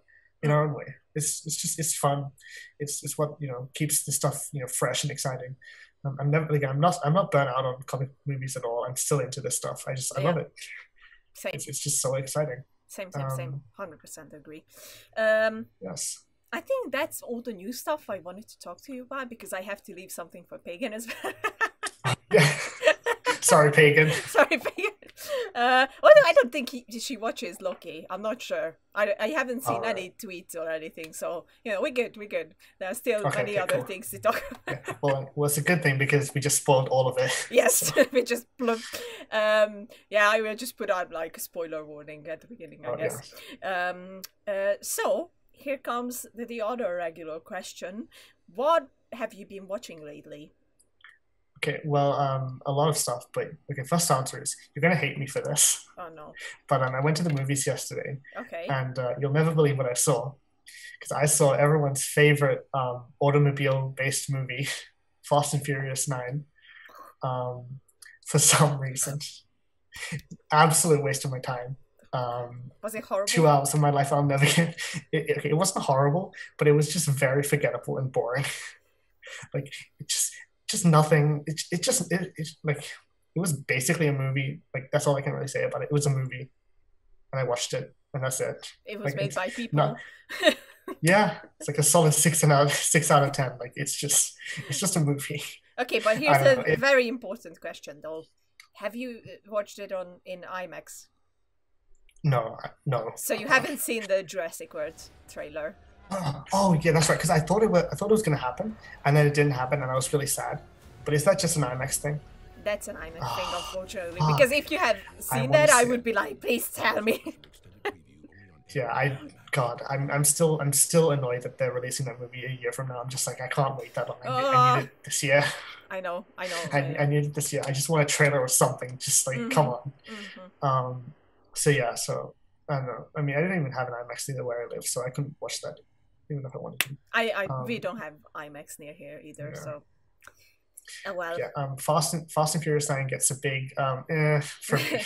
in our own way. It's fun. It's what, you know, keeps the stuff, you know, fresh and exciting. I'm not burnt out on comic movies at all. I'm still into this stuff. I love it. Same. It's just so exciting. Same. 100% agree. Yes. I think that's all the new stuff I wanted to talk to you about, because I have to leave something for Pagan as well. Sorry, Pagan. Sorry, Pagan. Although I don't think she watches Loki. I'm not sure. I haven't seen any tweets or anything. So, you know, we're good. There are still many other things to talk about. Yeah. Well, it's a good thing because we just spoiled all of it. Yes, so. We just plumped. I will just put out like a spoiler warning at the beginning, I guess. Yeah. So... Here comes the other regular question. What have you been watching lately? Okay, well, a lot of stuff, but okay, first answer is, you're going to hate me for this. Oh, no. But I went to the movies yesterday. Okay. And you'll never believe what I saw. Because I saw everyone's favorite automobile-based movie, Fast and Furious 9, for some reason. Absolute waste of my time. Was it horrible? 2 hours of my life I'll never get. It wasn't horrible, but it was just very forgettable and boring. Like, it just nothing. It was basically a movie. Like, that's all I can really say about it. It was a movie, and I watched it, and that's it. It was like, made by people. Yeah, it's like a solid 6 out of 10. Like, it's just a movie. Okay, but here's a very important question though. Have you watched it in IMAX? No. So you haven't seen the Jurassic World trailer? Oh yeah, that's right. Because I thought it was going to happen, and then it didn't happen, and I was really sad. But is that just an IMAX thing? That's an IMAX thing, unfortunately. Because if you had seen that, I would be like, please tell me. Yeah, I'm still annoyed that they're releasing that movie a year from now. I'm just like, I can't wait that long. I need it this year. I know. I need it this year. I just want a trailer or something. Just like, come on. Mm-hmm. So yeah, so I don't know. I mean, I didn't even have an IMAX near where I live, so I couldn't watch that, even if I wanted to. We don't have IMAX near here either, so. Oh, well. Yeah, Fast and Furious 9 gets a big for me.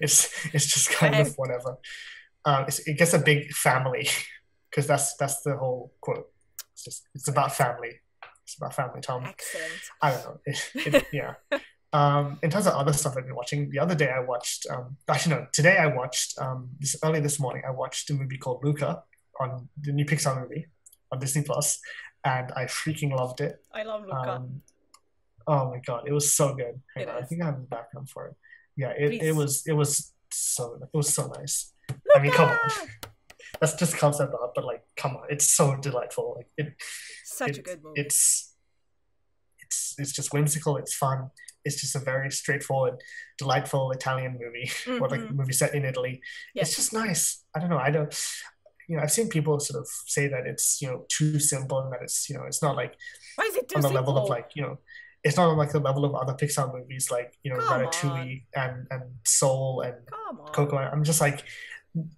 it's just kind of whatever. It gets a big family, because that's the whole quote. It's about family. It's about family, Tom. Excellent. I don't know. Yeah. In terms of other stuff I've been watching, today I watched, early this morning, I watched a movie called Luca, on the new Pixar movie on Disney+, and I freaking loved it. I love Luca. Oh my god, it was so good. Hang on, I think I have the background for it. Yeah, it was so nice. I mean, come on. That's just concept art, but like, come on, it's so delightful. Like, such a good movie. It's just whimsical. It's fun. It's just a very straightforward, delightful Italian movie, mm-hmm. or like a movie set in Italy. Yes. It's just nice. I don't know. You know, I've seen people sort of say that it's, you know, too simple, and that it's, you know, it's not like why is it too on the simple? Level of like, you know, it's not on like the level of other Pixar movies like, you know, Ratatouille and Soul and Coco. I'm just like,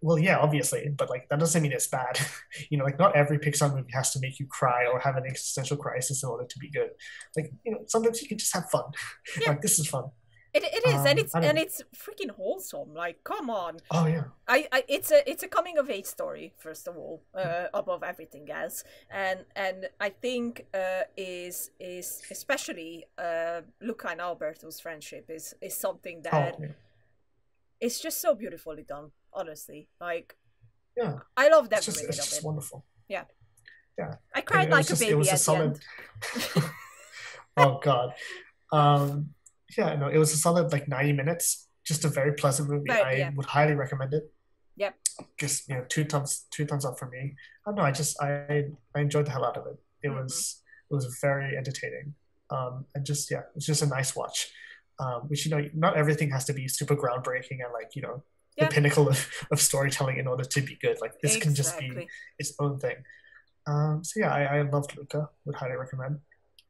well, yeah, obviously, but like that doesn't mean it's bad. You know, like not every Pixar movie has to make you cry or have an existential crisis in order to be good. Like, you know, sometimes you can just have fun. Yeah. Like this is fun. It is, and it's freaking wholesome. Like, come on. Oh yeah. It's a coming of age story, first of all, above everything else, and I think is especially Luca and Alberto's friendship is something that it's just so beautifully done. Honestly, like, yeah, I love that. It's just wonderful. Yeah, yeah. I cried like a baby. It was a solid. Oh God. Yeah, no, it was a solid like 90 minutes. Just a very pleasant movie. I would highly recommend it. Yep. Just, you know, two thumbs up for me. I don't know. I enjoyed the hell out of it. It was very entertaining. And just it's just a nice watch. Which, you know, not everything has to be super groundbreaking and like, you know, the pinnacle of storytelling in order to be good. Like this can just be its own thing. So yeah, I loved Luca. Would highly recommend.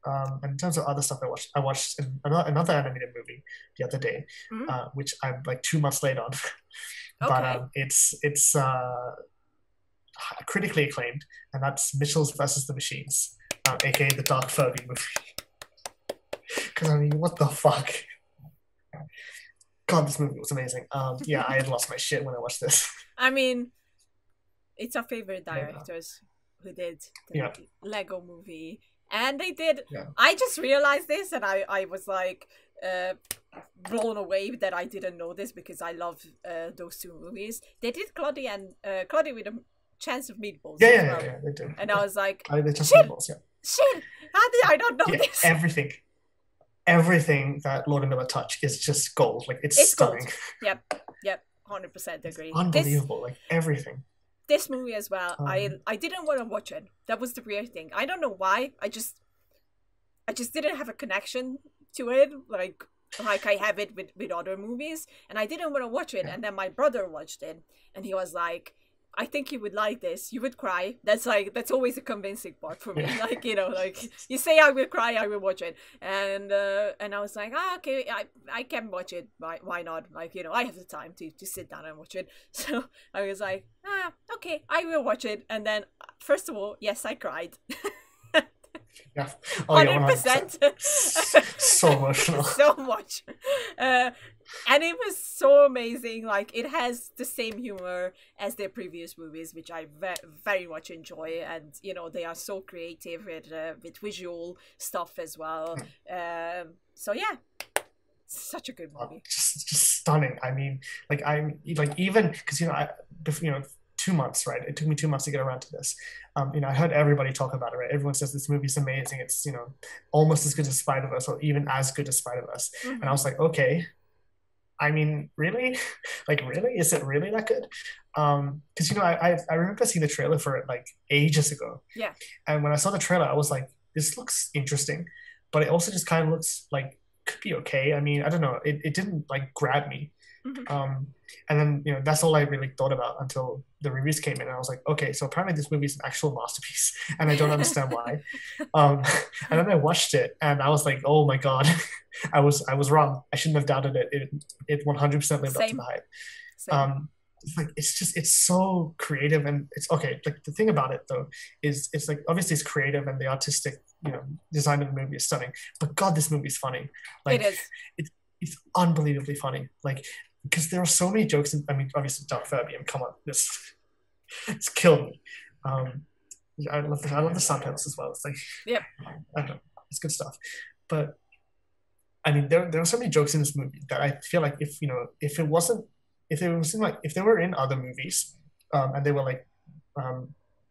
And in terms of other stuff I watched another animated movie the other day, which I'm like 2 months late on. But it's critically acclaimed, and that's Mitchells vs. the Machines, aka the Dark Furby movie. Because I mean, what the fuck? God, this movie was amazing. Yeah, I had lost my shit when I watched this. I mean, it's our favorite directors who did the Lego movie. And they did. Yeah. I just realized this, and I was like blown away that I didn't know this because I love those two movies. They did Claudie and Claudie with a Chance of Meatballs. Yeah, yeah, they do. And I was like, shit, how did I not know this? Everything that Lord & Miller touch is just gold. Like it's stunning. Gold. Yep, 100% agree. It's unbelievable, like everything. This movie as well, I didn't want to watch it. That was the weird thing. I don't know why. I just didn't have a connection to it, like I have it with other movies, and I didn't want to watch it. And then my brother watched it, and he was like, "I think you would like this. You would cry." That's always a convincing part for me. Like, you know, like you say, I will cry, I will watch it, and I was like, okay, I can watch it. Why not? Like, you know, I have the time to sit down and watch it. So I was like, okay, I will watch it. And then, first of all, yes, I cried. 100%. So emotional. So much. And it was so amazing. Like, it has the same humor as their previous movies, which I very much enjoy. And, you know, they are so creative with visual stuff as well. So, yeah. Such a good movie. Just stunning. I mean, like, I'm, like, even, because, you know, 2 months, right? It took me 2 months to get around to this. You know, I heard everybody talk about it, right? Everyone says this movie's amazing. It's, you know, almost as good as Spider-Verse, or even as good as Spider-Verse. And I was like, okay, I mean, really? Like, really? Is it really that good? Because, you know, I remember seeing the trailer for it like ages ago. Yeah. And when I saw the trailer, I was like, this looks interesting, but it also just kind of looks like could be okay. I mean, I don't know. It didn't like grab me. And then, you know, that's all I really thought about until the reviews came in, and I was like, okay, so apparently this movie is an actual masterpiece, and I don't understand why. And then I watched it, and I was like, oh my god, I was wrong. I shouldn't have doubted it. It 100% lived up to the hype. It's like, it's so creative, and it's okay. Like, the thing about it though is it's like, obviously it's creative, and the artistic, you know, design of the movie is stunning. But god, this movie's funny. Like, it's unbelievably funny. Like, because there are so many jokes. I mean, obviously, Dark Furby. Come on, it's killed me. I love the subtitles as well. It's like, I don't know, it's good stuff. But I mean, there are so many jokes in this movie that I feel like if they were in other movies, and they were like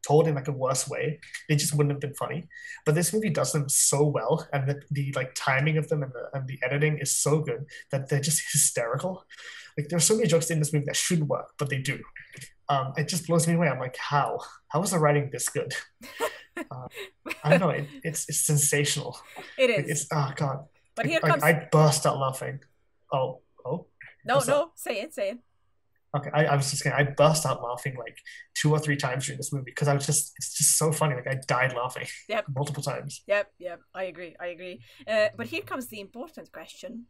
told in like a worse way, they just wouldn't have been funny. But this movie does them so well, and the like timing of them and the editing is so good that they're just hysterical. Like, there are so many jokes in this movie that should work, but they do. It just blows me away. I'm like, how is the writing this good? I don't know. It's sensational. It is. It's God. But here comes. I burst out laughing. Oh. No. Say it. Okay, I was just kidding. I burst out laughing like 2 or 3 times during this movie because it's just so funny. Like, I died laughing multiple times. Yep. I agree. But here comes the important question: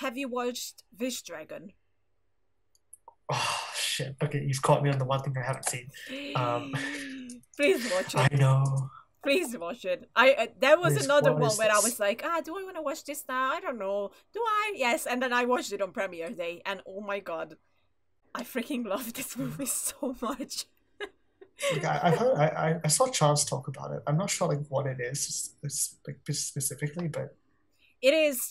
have you watched Wish Dragon? Oh shit! Okay, you've caught me on the one thing I haven't seen. Please watch it. I know. Please watch it. There was another one where I was like, do I want to watch this now? I don't know. Do I? Yes. And then I watched it on premiere day, and oh my god, I freaking love this movie so much. Like, I saw Charles talk about it. I'm not sure like what it is specifically, but it is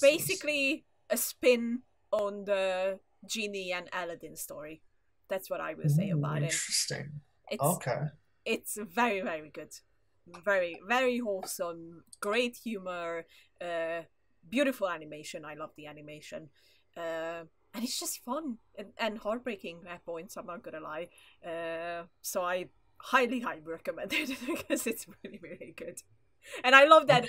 basically a spin on the Genie and Aladdin story. That's what I will say about it. Okay. It's very, very good. Very, very wholesome. Great humor. Beautiful animation. I love the animation. And it's just fun and heartbreaking at points, I'm not gonna lie. So I highly recommend it because it's really, really good. And I love that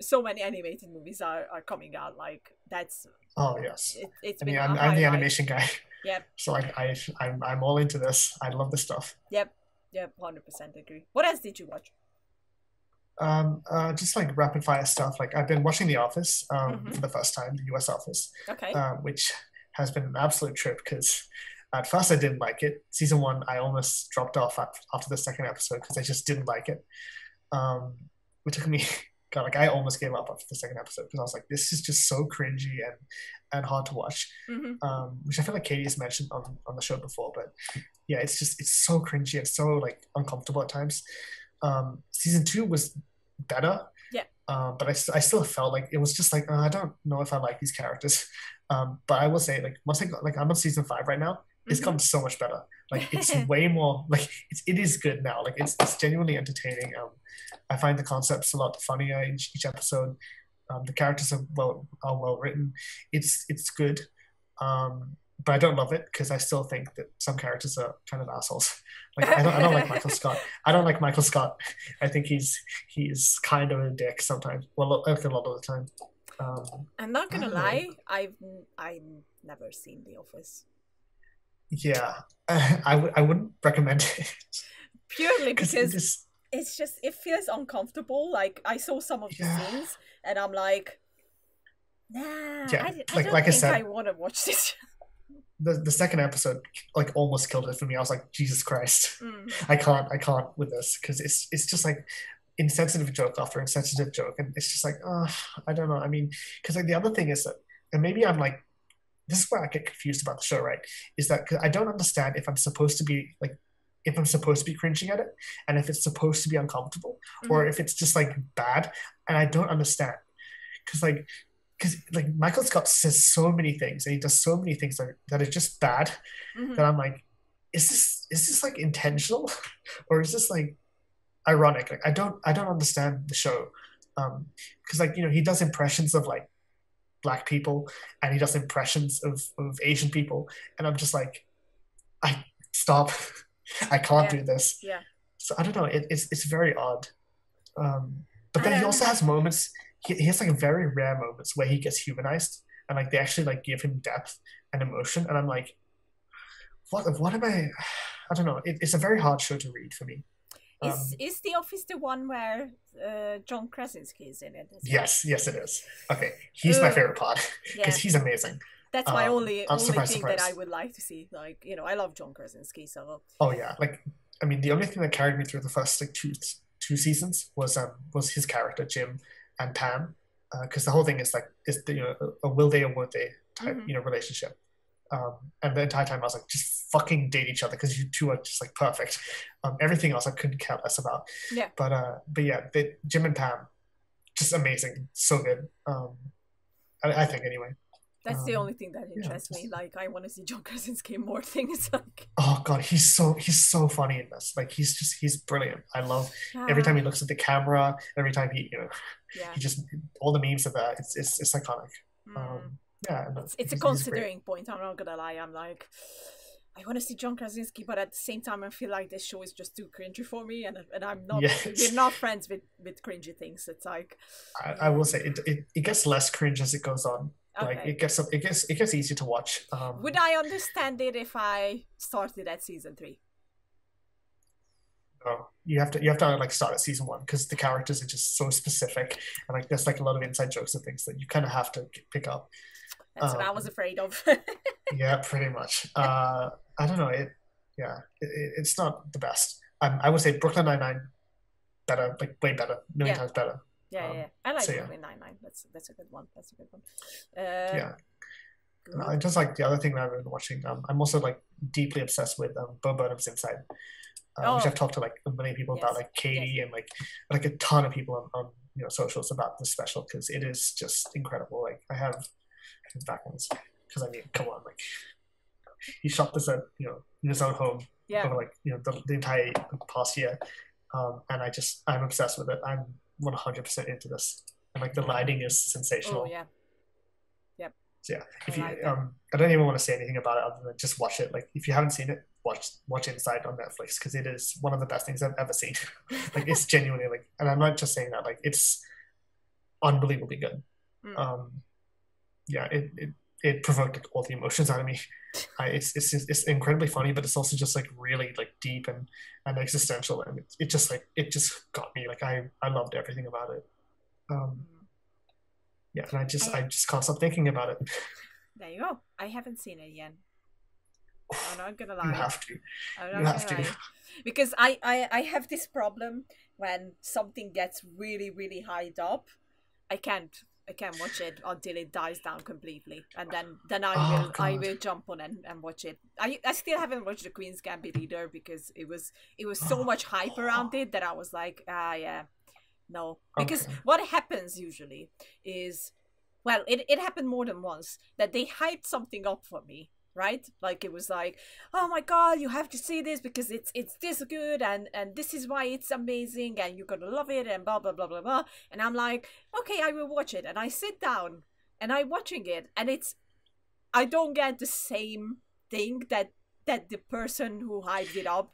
so many animated movies are coming out. Like, that's... Oh, yes. I'm the animation guy. Yep. So I'm all into this. I love this stuff. Yep, 100% agree. What else did you watch? Just like rapid fire stuff. Like, I've been watching The Office for the first time, the US Office. Okay. Which has been an absolute trip because at first I didn't like it. Season 1, I almost dropped off after the second episode because I just didn't like it. Which took me, God, like I almost gave up after the second episode because I was like, this is just so cringy and hard to watch. Mm-hmm. Which I feel like Katie has mentioned on the show before, but yeah, it's so cringy and so like uncomfortable at times. Season 2 was better. Yeah. But I still felt like it was just like, I don't know if I like these characters. But I will say, like, once I got, like, I'm on season 5 right now. It's gotten so much better. Like, it's way more, like, it is good now. Like, it's genuinely entertaining. I find the concepts a lot funnier each episode. The characters are well written. It's good. But I don't love it because I still think that some characters are kind of assholes. Like, I don't like Michael Scott. I think he's kind of a dick sometimes. Well, like a lot of the time. I'm not gonna lie. I've never seen The Office. Yeah, I wouldn't recommend it. Purely because it's just, it feels uncomfortable. Like, I saw some of the scenes and I'm like, nah, yeah. I want to watch this. The second episode like almost killed it for me. I was like, Jesus Christ, I can't with this because it's just like insensitive joke after insensitive joke, and it's just like, I don't know. I mean, because like the other thing is that, and maybe I'm like, this is where I get confused about the show, right? Is that I don't understand if I'm supposed to be like, if I'm supposed to be cringing at it, and if it's supposed to be uncomfortable, or if it's just like bad, and I don't understand because Michael Scott says so many things and he does so many things that are just bad that I'm like, is this like intentional or is this like ironic? Like, I don't understand the show because like, you know, he does impressions of like Black people and he does impressions of Asian people, and I'm just like, I can't do this. Yeah. So I don't know. It's very odd. But then he also has moments. He has like very rare moments where he gets humanized and like they actually like give him depth and emotion, and I'm like, what am I? I don't know. It's a very hard show to read for me. Is The Office the one where John Krasinski is in it? Yes, it is. Okay, he's my favorite part because he's amazing. That's my only thing that I would like to see. Like, you know, I love John Krasinski, so. Oh yeah, like I mean, the only thing that carried me through the first like two seasons was his character Jim and Pam, because the whole thing is like a will they or won't they type relationship, and the entire time I was like, just fucking date each other because you two are just like perfect. Everything else I couldn't care less about. Yeah. But yeah, Jim and Pam, just amazing, so good. I think anyway. That's the only thing that interests me. Like, I want to see John Krasinski in more things. Like, oh god, he's so funny in this. Like, he's brilliant. I love every time he looks at the camera. Every time he, he just all the memes of that. It's iconic. Yeah, it's a considering point. I'm not gonna lie. I'm like, I want to see John Krasinski, but at the same time, I feel like this show is just too cringy for me, and I'm not. We're not friends with cringy things. It's like, I will say it gets less cringe as it goes on. Okay. Like, it gets easier to watch. Would I understand it if I started at season 3? No, you have to like start at season 1 because the characters are just so specific, and like there's like a lot of inside jokes and things that you kind of have to pick up. That's what I was afraid of. Yeah, pretty much. I don't know. It's not the best. I would say Brooklyn Nine-Nine better, like way better, million times better. Yeah, I like Brooklyn Nine-Nine. That's a good one. Just like the other thing that I've been watching. I'm also like deeply obsessed with Bo Burnham's Inside, which I've talked to like many people about, like Katie and like a ton of people on socials about this special because it is just incredible. Like I have his backgrounds because I mean, come on, like he shot this at in his own home over like the entire past year, and I'm obsessed with it. I'm 100% into this, and like the lighting is sensational. So yeah, if you I don't even want to say anything about it other than just watch it. Like if you haven't seen it, watch Inside on Netflix because it is one of the best things I've ever seen. Like it's genuinely like, and I'm not just saying that, like it's unbelievably good. Yeah, it provoked all the emotions out of me. It's incredibly funny, but it's also just like really like deep and existential, and it just got me. Like I loved everything about it. Yeah, and I just can't stop thinking about it. There you go. I haven't seen it yet. I'm not gonna lie. You have to. You have to. Because I have this problem when something gets really really hyped up, I can't watch it until it dies down completely, and then I will jump on and watch it. I still haven't watched the Queen's Gambit either because it was so much hype around it that I was like, no. Because what happens usually is, well, it happened more than once that they hyped something up for me, right? Like it was like, oh my god, you have to see this because it's this good and this is why it's amazing and you're gonna love it and blah blah blah blah blah, and I'm like, okay, I will watch it, and I sit down and I'm watching it, and I don't get the same thing that the person who hyped it up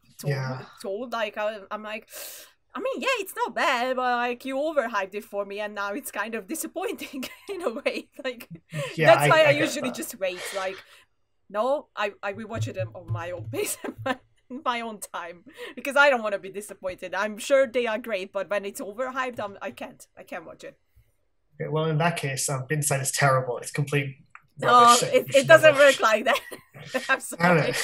told. Like I'm like, I mean, yeah, it's not bad, but like you overhyped it for me, and now it's kind of disappointing in a way. Like that's why I usually just wait. Like, no, I will watch it on my own pace, my own time, because I don't want to be disappointed. I'm sure they are great, but when it's overhyped, I can't watch it. Okay, well, in that case, Inside is terrible. It's complete rubbish. No, it doesn't work like that. I'm sorry.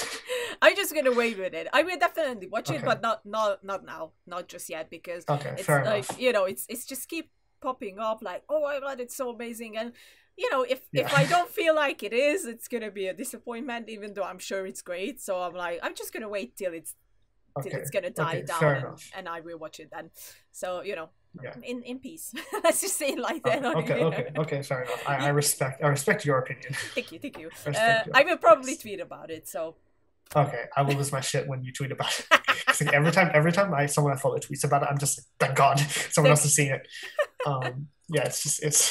I'm just gonna wait with it. I will definitely watch it, but not now, not just yet, because it's fair like enough. It's just keep popping up. Like, oh, I love it, it's so amazing, and. If I don't feel like it is, it's gonna be a disappointment, even though I'm sure it's great. So I'm like, I'm just gonna wait till it's gonna die down, and I will watch it then. So in peace. Let's just say it like that. Okay, fair enough. I respect your opinion. Thank you. I will probably tweet about it. So. Okay, I will lose my shit when you tweet about it. Like every time someone I follow tweets about it, I'm just like, thank God someone else has seen it. It's.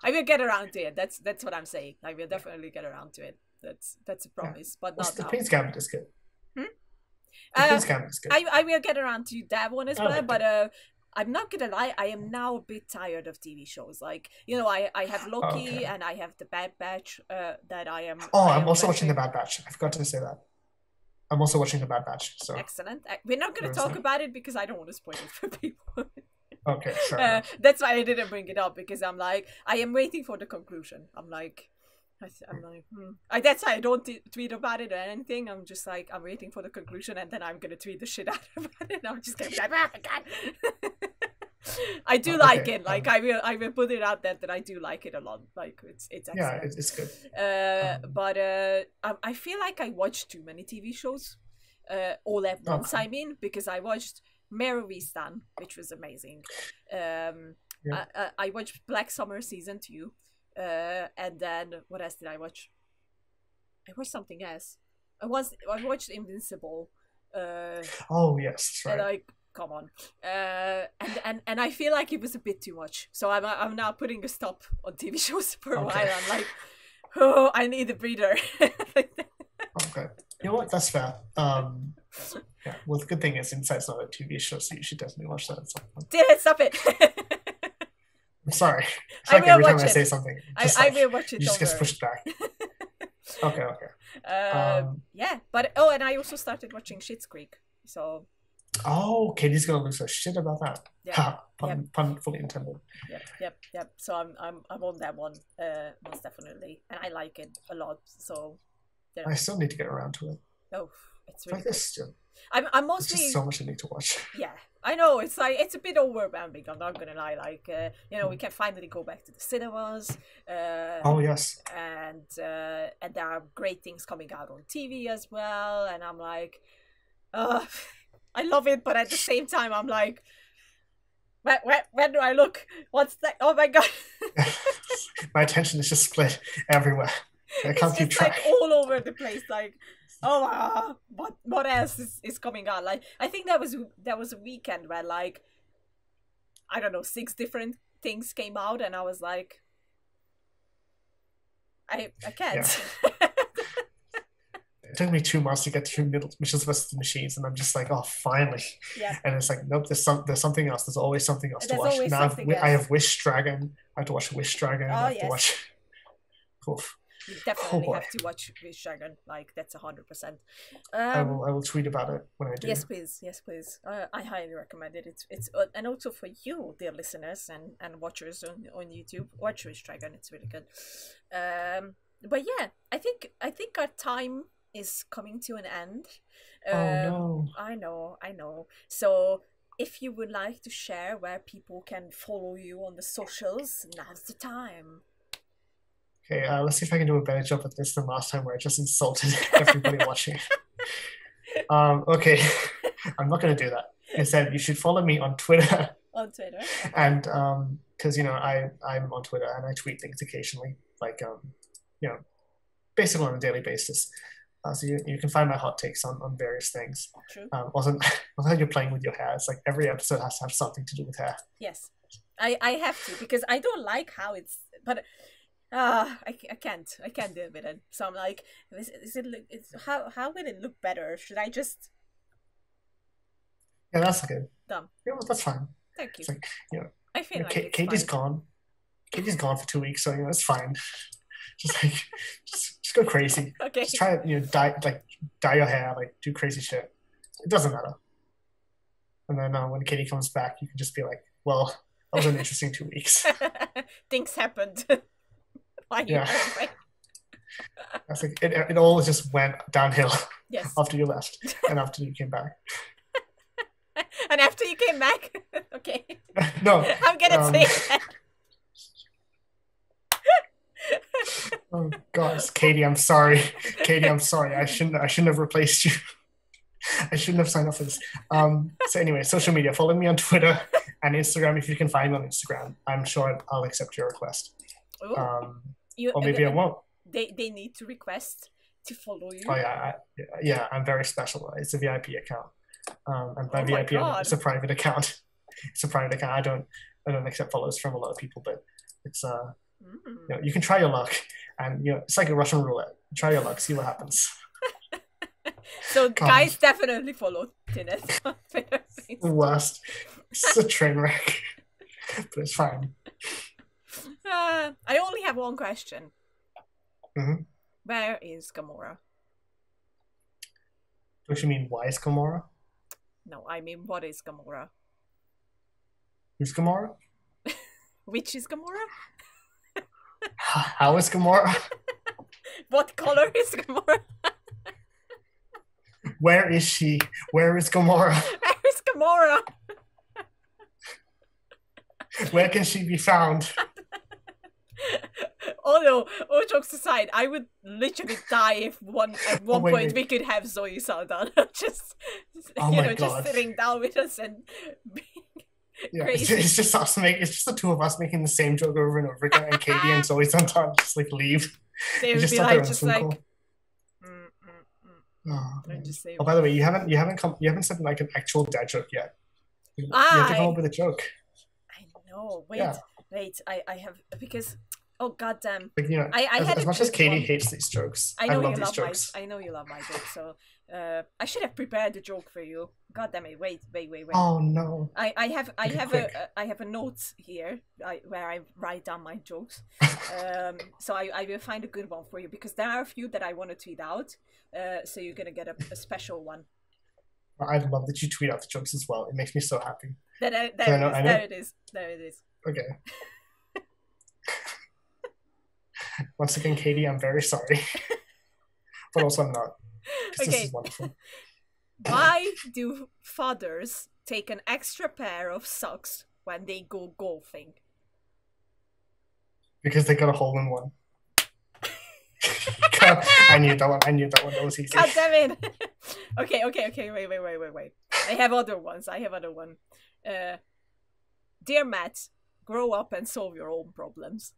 I will get around to it. That's what I'm saying. I will definitely get around to it. That's a promise, but not now. The Queen's Gambit is good. Queen's Gambit is good. I will get around to that one as well, but I'm not gonna lie. I am now a bit tired of TV shows. Like I have Loki and I have the Bad Batch. That I am. Oh, I'm also watching the Bad Batch. I forgot to say that. I'm also watching the Bad Batch. So excellent. We're not gonna talk about it because I don't want to spoil it for people. Okay, that's why I didn't bring it up, because I'm like, I am waiting for the conclusion. That's why I don't tweet about it or anything. I'm just like, I'm waiting for the conclusion, and then I'm gonna tweet the shit out about it. I'm just gonna be like, oh my god. I do like it. Like I will put it out there that I do like it a lot. Like it's excellent. Yeah, it's good. I feel like I watched too many TV shows, all at once. I mean, because I watched. Mary Stan, which was amazing. I watched Black Summer season 2. And then what else did I watch? I watched something else. I watched Invincible. Oh yes, right. And I, come on. And I feel like it was a bit too much. So I'm now putting a stop on TV shows for a while. I'm like, oh, I need a breather. Okay. You know what? That's fair. Yeah. Well, the good thing is Inside's not a TV show, so you should definitely watch that at some point. Did it? Stop it. I'm sorry. It's like every time I say something, I will watch it. You just get pushed back. Okay. Okay. Yeah. But oh, and I also started watching Schitt's Creek. So. Oh, Katie's gonna lose her shit about that. Yeah. Ha, pun fully intended. Yep. So I'm on that one, most definitely, and I like it a lot. So. You know. I still need to get around to it. Oh, it's really. I'm mostly. There's just so much I need to watch. Yeah, I know. It's like it's a bit overwhelming. I'm not gonna lie. Like we can finally go back to the cinemas. Oh yes. And there are great things coming out on TV as well. And I'm like, I love it, but at the same time, I'm like, where do I look? What's that? Oh my god. My attention is just split everywhere. It's just like all over the place. Like, oh, what else is coming out? Like, I think that was a weekend where like, I don't know, 6 different things came out, and I was like, I can't. Yeah. It took me 2 months to get through Mitchell's vs. the Machines, and I'm just like, oh, finally. Yeah. And it's like, nope, there's something else. There's always something else to watch. Now I have Wish Dragon. I have to watch Wish Dragon. Oh, I have to watch. Oof. You definitely have to watch Wish Dragon. Like, that's 100%. I will tweet about it when I do. Yes, please. I highly recommend it. It's and also for you, dear listeners and watchers on YouTube, watch Wish Dragon. It's really good. But yeah, I think our time is coming to an end. Oh no. I know. So if you would like to share where people can follow you on the socials, now's the time. Okay, let's see if I can do a better job at this than last time where I just insulted everybody watching. Okay, I'm not going to do that. Instead, you should follow me on Twitter. On Twitter. And because, I'm on Twitter and I tweet things occasionally, like, basically on a daily basis. So you can find my hot takes on various things. True. Also, you're playing with your hair. It's like every episode has to have something to do with hair. Yes, I have to because I don't like how it's... but. I can't deal with it. So I'm like, how will it look better? Should I just? Yeah, that's good. Dumb. Yeah, well, that's fine. Thank you. It's like, I feel like Katie's gone. Katie's gone for 2 weeks, so it's fine. Just like, just go crazy. Okay. Just try to dye your hair, like do crazy shit. It doesn't matter. And then when Katie comes back, you can just be like, well, that was an interesting 2 weeks. Things happened. Yeah, I think it all just went downhill. Yes. After you left, and after you came back, and after you came back, okay. No, I'm gonna say that. Oh gosh, Katie, I'm sorry. Katie, I'm sorry. I shouldn't have replaced you. I shouldn't have signed up for this. So anyway, social media. Follow me on Twitter and Instagram if you can find me on Instagram. I'm sure I'll accept your request. Ooh. Or maybe I won't. They need to request to follow you. Oh yeah, I'm very special. It's a VIP account. And by VIP, it's a private account. It's a private account. I don't accept follows from a lot of people, but it's you can try your luck, and it's like a Russian roulette. Try your luck, see what happens. So guys, definitely follow Tinez. It's the worst. It's a train wreck, but it's fine. I only have one question. Mm-hmm. Where is Gamora? Don't you mean why is Gamora? No, I mean what is Gamora? Who's Gamora? Which is Gamora? How is Gamora? What color is Gamora? Where is she? Where is Gamora? Where is Gamora? Where can she be found? Although, all jokes aside, I would literally die if at one point we could have Zoe Saldana just sitting down with us and being Yeah, crazy. It's just us making, it's just the two of us making the same joke over and over again, and Katie and Zoe sometimes just like leave. They would be like, just like, oh, by the way, you haven't said like an actual dad joke yet. You have to come up with a joke. I know. Wait. I have, because oh goddamn! Like, you know, as much as Katie hates these jokes, I know you love my jokes. I know you love my jokes, so I should have prepared a joke for you. God damn it! Wait! Oh no! I have a note here where I write down my jokes. So I will find a good one for you, because there are a few that I want to tweet out. So you're gonna get a special one. I love that you tweet out the jokes as well. It makes me so happy. There it is. Okay. Once again, Katie, I'm very sorry, but also I'm not. Okay. This is wonderful. Why do fathers take an extra pair of socks when they go golfing? Because they got a hole in one. God, I knew that one. That was easy. God damn it! Okay. Wait. I have other one. Dear Matt, grow up and solve your own problems.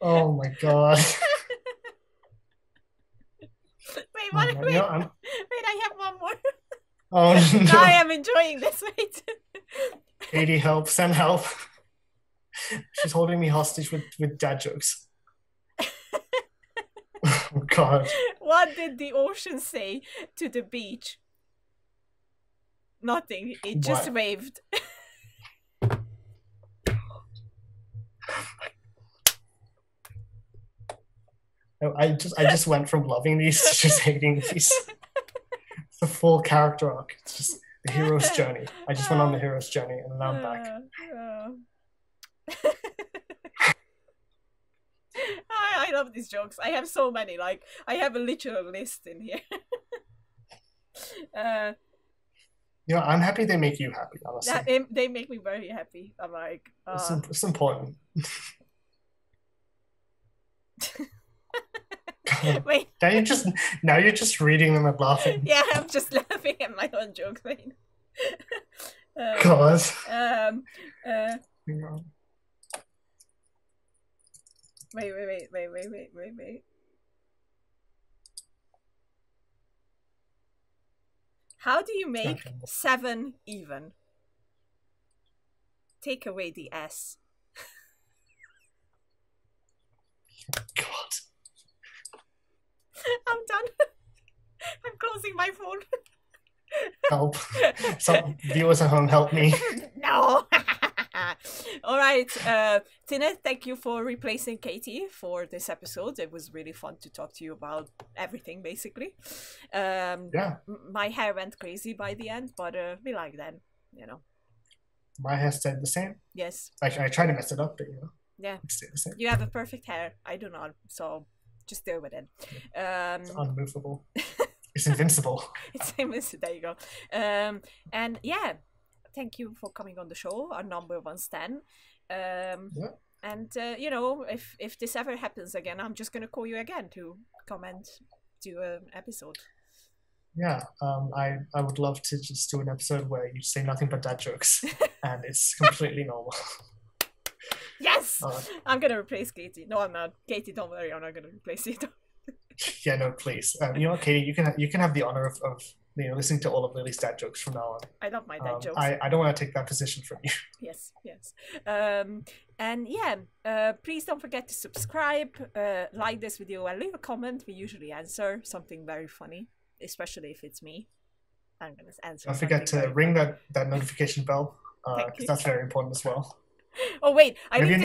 Oh my god. Wait, I have one more. Oh no. I am enjoying this, wait. Katie, help, send help. She's holding me hostage with dad jokes. Oh god. What did the ocean say to the beach? Nothing, it just waved. I just went from loving these to just hating these. It's a full character arc. It's just the hero's journey. I just went on the hero's journey and now I'm back. I love these jokes. I have so many. Like, I have a literal list in here. I'm happy they make you happy, honestly. They make me very happy. I'm like... It's important. Wait. Now you're just reading them and laughing. Yeah, I'm just laughing at my own jokes. God. Wait. How do you make 7 even? Take away the S. God. I'm done. I'm closing my phone. Help. Some viewers at home, help me. No. All right. Tina, thank you for replacing Katie for this episode. It was really fun to talk to you about everything, basically. Yeah. My hair went crazy by the end, but we like that, you know. My hair stayed the same. Yes. I tried to mess it up, but you know. Yeah. It stayed the same. You have a perfect hair. I do not, so... just deal with it. It's unmovable. It's invincible. It's invincible. There you go. And yeah, thank you for coming on the show. Our number one stan. Yeah. And you know, if this ever happens again, I'm just gonna call you again to comment to an episode. Yeah. I would love to just do an episode where you say nothing but dad jokes, and it's completely normal. Yes! I'm gonna replace Katie. No, I'm not. Katie, don't worry, I'm not gonna replace you. Yeah, no, please. You know what, Katie, you can have the honor of listening to all of Lily's dad jokes from now on. I love my dad jokes. I don't want to take that position from you. Yes. And yeah, please don't forget to subscribe, like this video, and leave a comment. We usually answer something very funny, especially if it's me. I'm gonna answer. Don't forget to ring that notification bell, because that's very important as well. Oh wait, I leave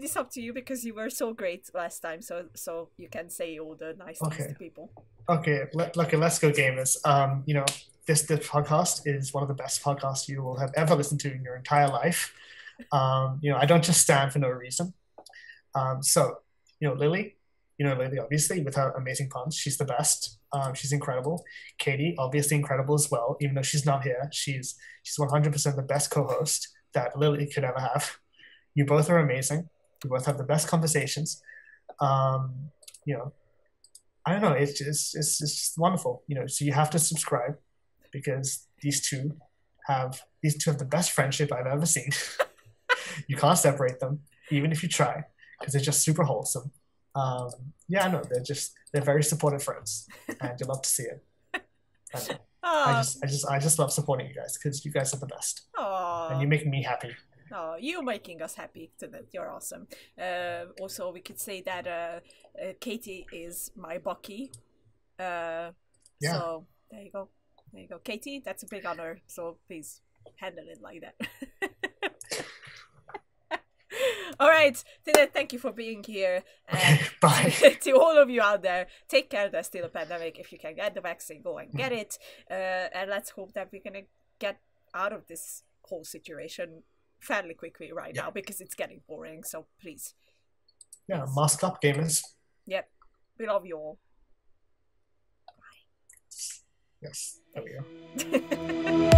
this up to you because you were so great last time, so you can say all the nice things to people. Okay, let's go gamers. You know, this podcast is one of the best podcasts you will have ever listened to in your entire life. You know, I don't just stand for no reason. So, you know Lily, obviously, with her amazing puns, she's the best. She's incredible. Katie, obviously incredible as well, even though she's not here. She's 100% the best co-host that Lily could ever have. You both are amazing. You both have the best conversations. You know, I don't know. It's wonderful, you know. So you have to subscribe because these two have the best friendship I've ever seen. You can't separate them, even if you try, because they're just super wholesome. Yeah, I know. They're very supportive friends, and you love to see it. I just love supporting you guys because you guys are the best, and you make me happy. Oh, you're making us happy. You're awesome. Also, we could say that Katie is my Bucky. Yeah. So there you go. There you go, Katie. That's a big honor. So please handle it like that. All right, Tina, thank you for being here. And bye. To all of you out there, take care. There's still a pandemic. If you can get the vaccine, go and get it. And let's hope that we're going to get out of this whole situation fairly quickly right now, because it's getting boring. So please. Yeah, mask up, gamers. Yep. We love you all. Bye. Yes, there we go.